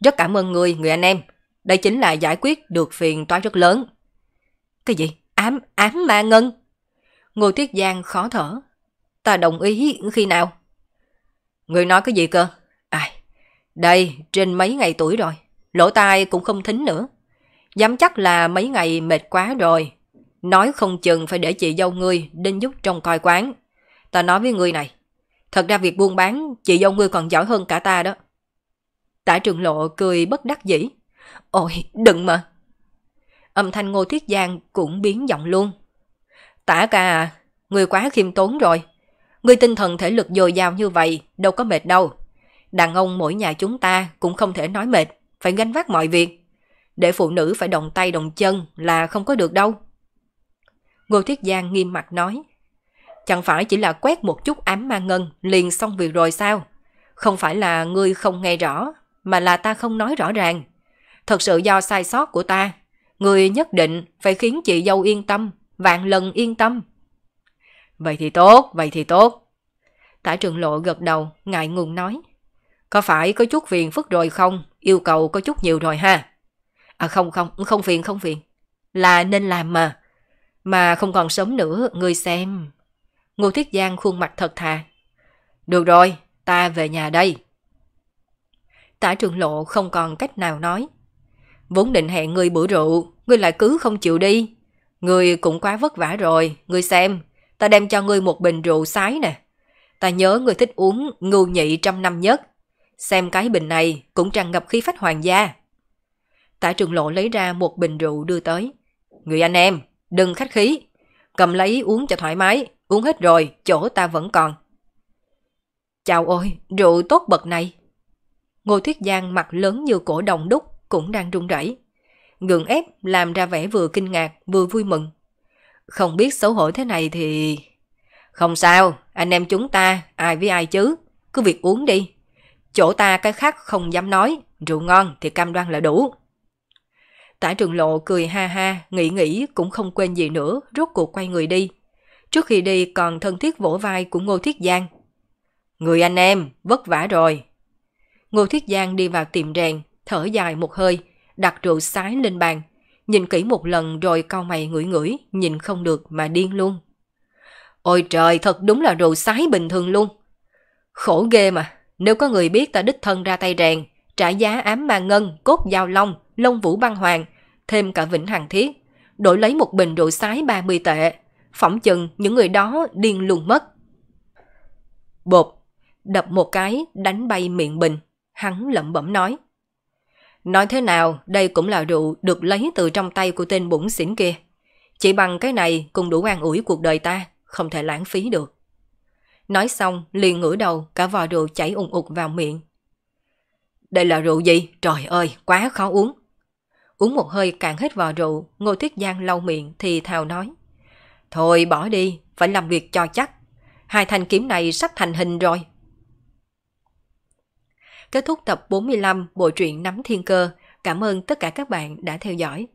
Rất cảm ơn ngươi, người anh em. Đây chính là giải quyết được phiền toái rất lớn. Cái gì? Ám ma ngân? Ngô Tuyết Giang khó thở. Ta đồng ý khi nào? Ngươi nói cái gì cơ? Đây, trên mấy ngày tuổi rồi, lỗ tai cũng không thính nữa. Dám chắc là mấy ngày mệt quá rồi. Nói không chừng phải để chị dâu ngươi đến giúp trông coi quán. Ta nói với ngươi này, thật ra việc buôn bán chị dâu ngươi còn giỏi hơn cả ta đó. Tả Trường Lộ cười bất đắc dĩ. Ôi, đừng mà. Âm thanh Ngô Thiết Giang cũng biến giọng luôn. Tả ca à, ngươi quá khiêm tốn rồi. Ngươi tinh thần thể lực dồi dào như vậy, đâu có mệt đâu. Đàn ông mỗi nhà chúng ta cũng không thể nói mệt, phải gánh vác mọi việc. Để phụ nữ phải động tay động chân là không có được đâu. Ngô Thiết Giang nghiêm mặt nói. Chẳng phải chỉ là quét một chút ám ma ngân liền xong việc rồi sao? Không phải là ngươi không nghe rõ, mà là ta không nói rõ ràng. Thật sự do sai sót của ta, ngươi nhất định phải khiến chị dâu yên tâm, vạn lần yên tâm. Vậy thì tốt, vậy thì tốt. Tả Trường Lộ gật đầu, ngại ngùng nói. Có phải có chút phiền phức rồi không? Yêu cầu có chút nhiều rồi ha. À không phiền. Là nên làm mà. Mà không còn sớm nữa, ngươi xem. Ngô Thiết Giang khuôn mặt thật thà. Được rồi, ta về nhà đây. Tả Trường Lộ không còn cách nào nói. Vốn định hẹn ngươi bữa rượu, ngươi lại cứ không chịu đi. Ngươi cũng quá vất vả rồi, ngươi xem. Ta đem cho ngươi một bình rượu sái nè. Ta nhớ ngươi thích uống ngưu nhị trăm năm nhất. Xem cái bình này cũng tràn ngập khí phách hoàng gia. Tả Trường Lộ lấy ra một bình rượu đưa tới. Người anh em, đừng khách khí. Cầm lấy uống cho thoải mái. Uống hết rồi, chỗ ta vẫn còn. Chào ôi, rượu tốt bậc này. Ngô Thiết Giang mặt lớn như cổ đồng đúc cũng đang run rẩy, gượng ép làm ra vẻ vừa kinh ngạc vừa vui mừng. Không biết xấu hổ thế này thì... Không sao, anh em chúng ta ai với ai chứ. Cứ việc uống đi. Chỗ ta cái khác không dám nói, rượu ngon thì cam đoan là đủ. Tả Trường Lộ cười ha ha, nghĩ cũng không quên gì nữa, rốt cuộc quay người đi. Trước khi đi còn thân thiết vỗ vai của Ngô Thiết Giang. Người anh em, vất vả rồi. Ngô Thiết Giang đi vào tiệm rèn, thở dài một hơi, đặt rượu sái lên bàn, nhìn kỹ một lần rồi cau mày ngửi, nhìn không được mà điên luôn. Ôi trời, thật đúng là rượu sái bình thường luôn. Khổ ghê mà. Nếu có người biết ta đích thân ra tay rèn, trả giá ám ma ngân, cốt giao long, long vũ băng hoàng, thêm cả vĩnh hằng thiết, đổi lấy một bình rượu sái 30 tệ, phỏng chừng những người đó điên luôn mất. Bột, đập một cái, đánh bay miệng bình, hắn lẩm bẩm nói. Nói thế nào, đây cũng là rượu được lấy từ trong tay của tên bủn xỉn kia. Chỉ bằng cái này cũng đủ an ủi cuộc đời ta, không thể lãng phí được. Nói xong, liền ngửa đầu, cả vò rượu chảy ùn ụt vào miệng. Đây là rượu gì? Trời ơi, quá khó uống. Uống một hơi cạn hết vò rượu, Ngô Thiết Giang lau miệng thì thào nói. Thôi bỏ đi, phải làm việc cho chắc. Hai thanh kiếm này sắp thành hình rồi. Kết thúc tập 45 bộ truyện Nắm Thiên Cơ. Cảm ơn tất cả các bạn đã theo dõi.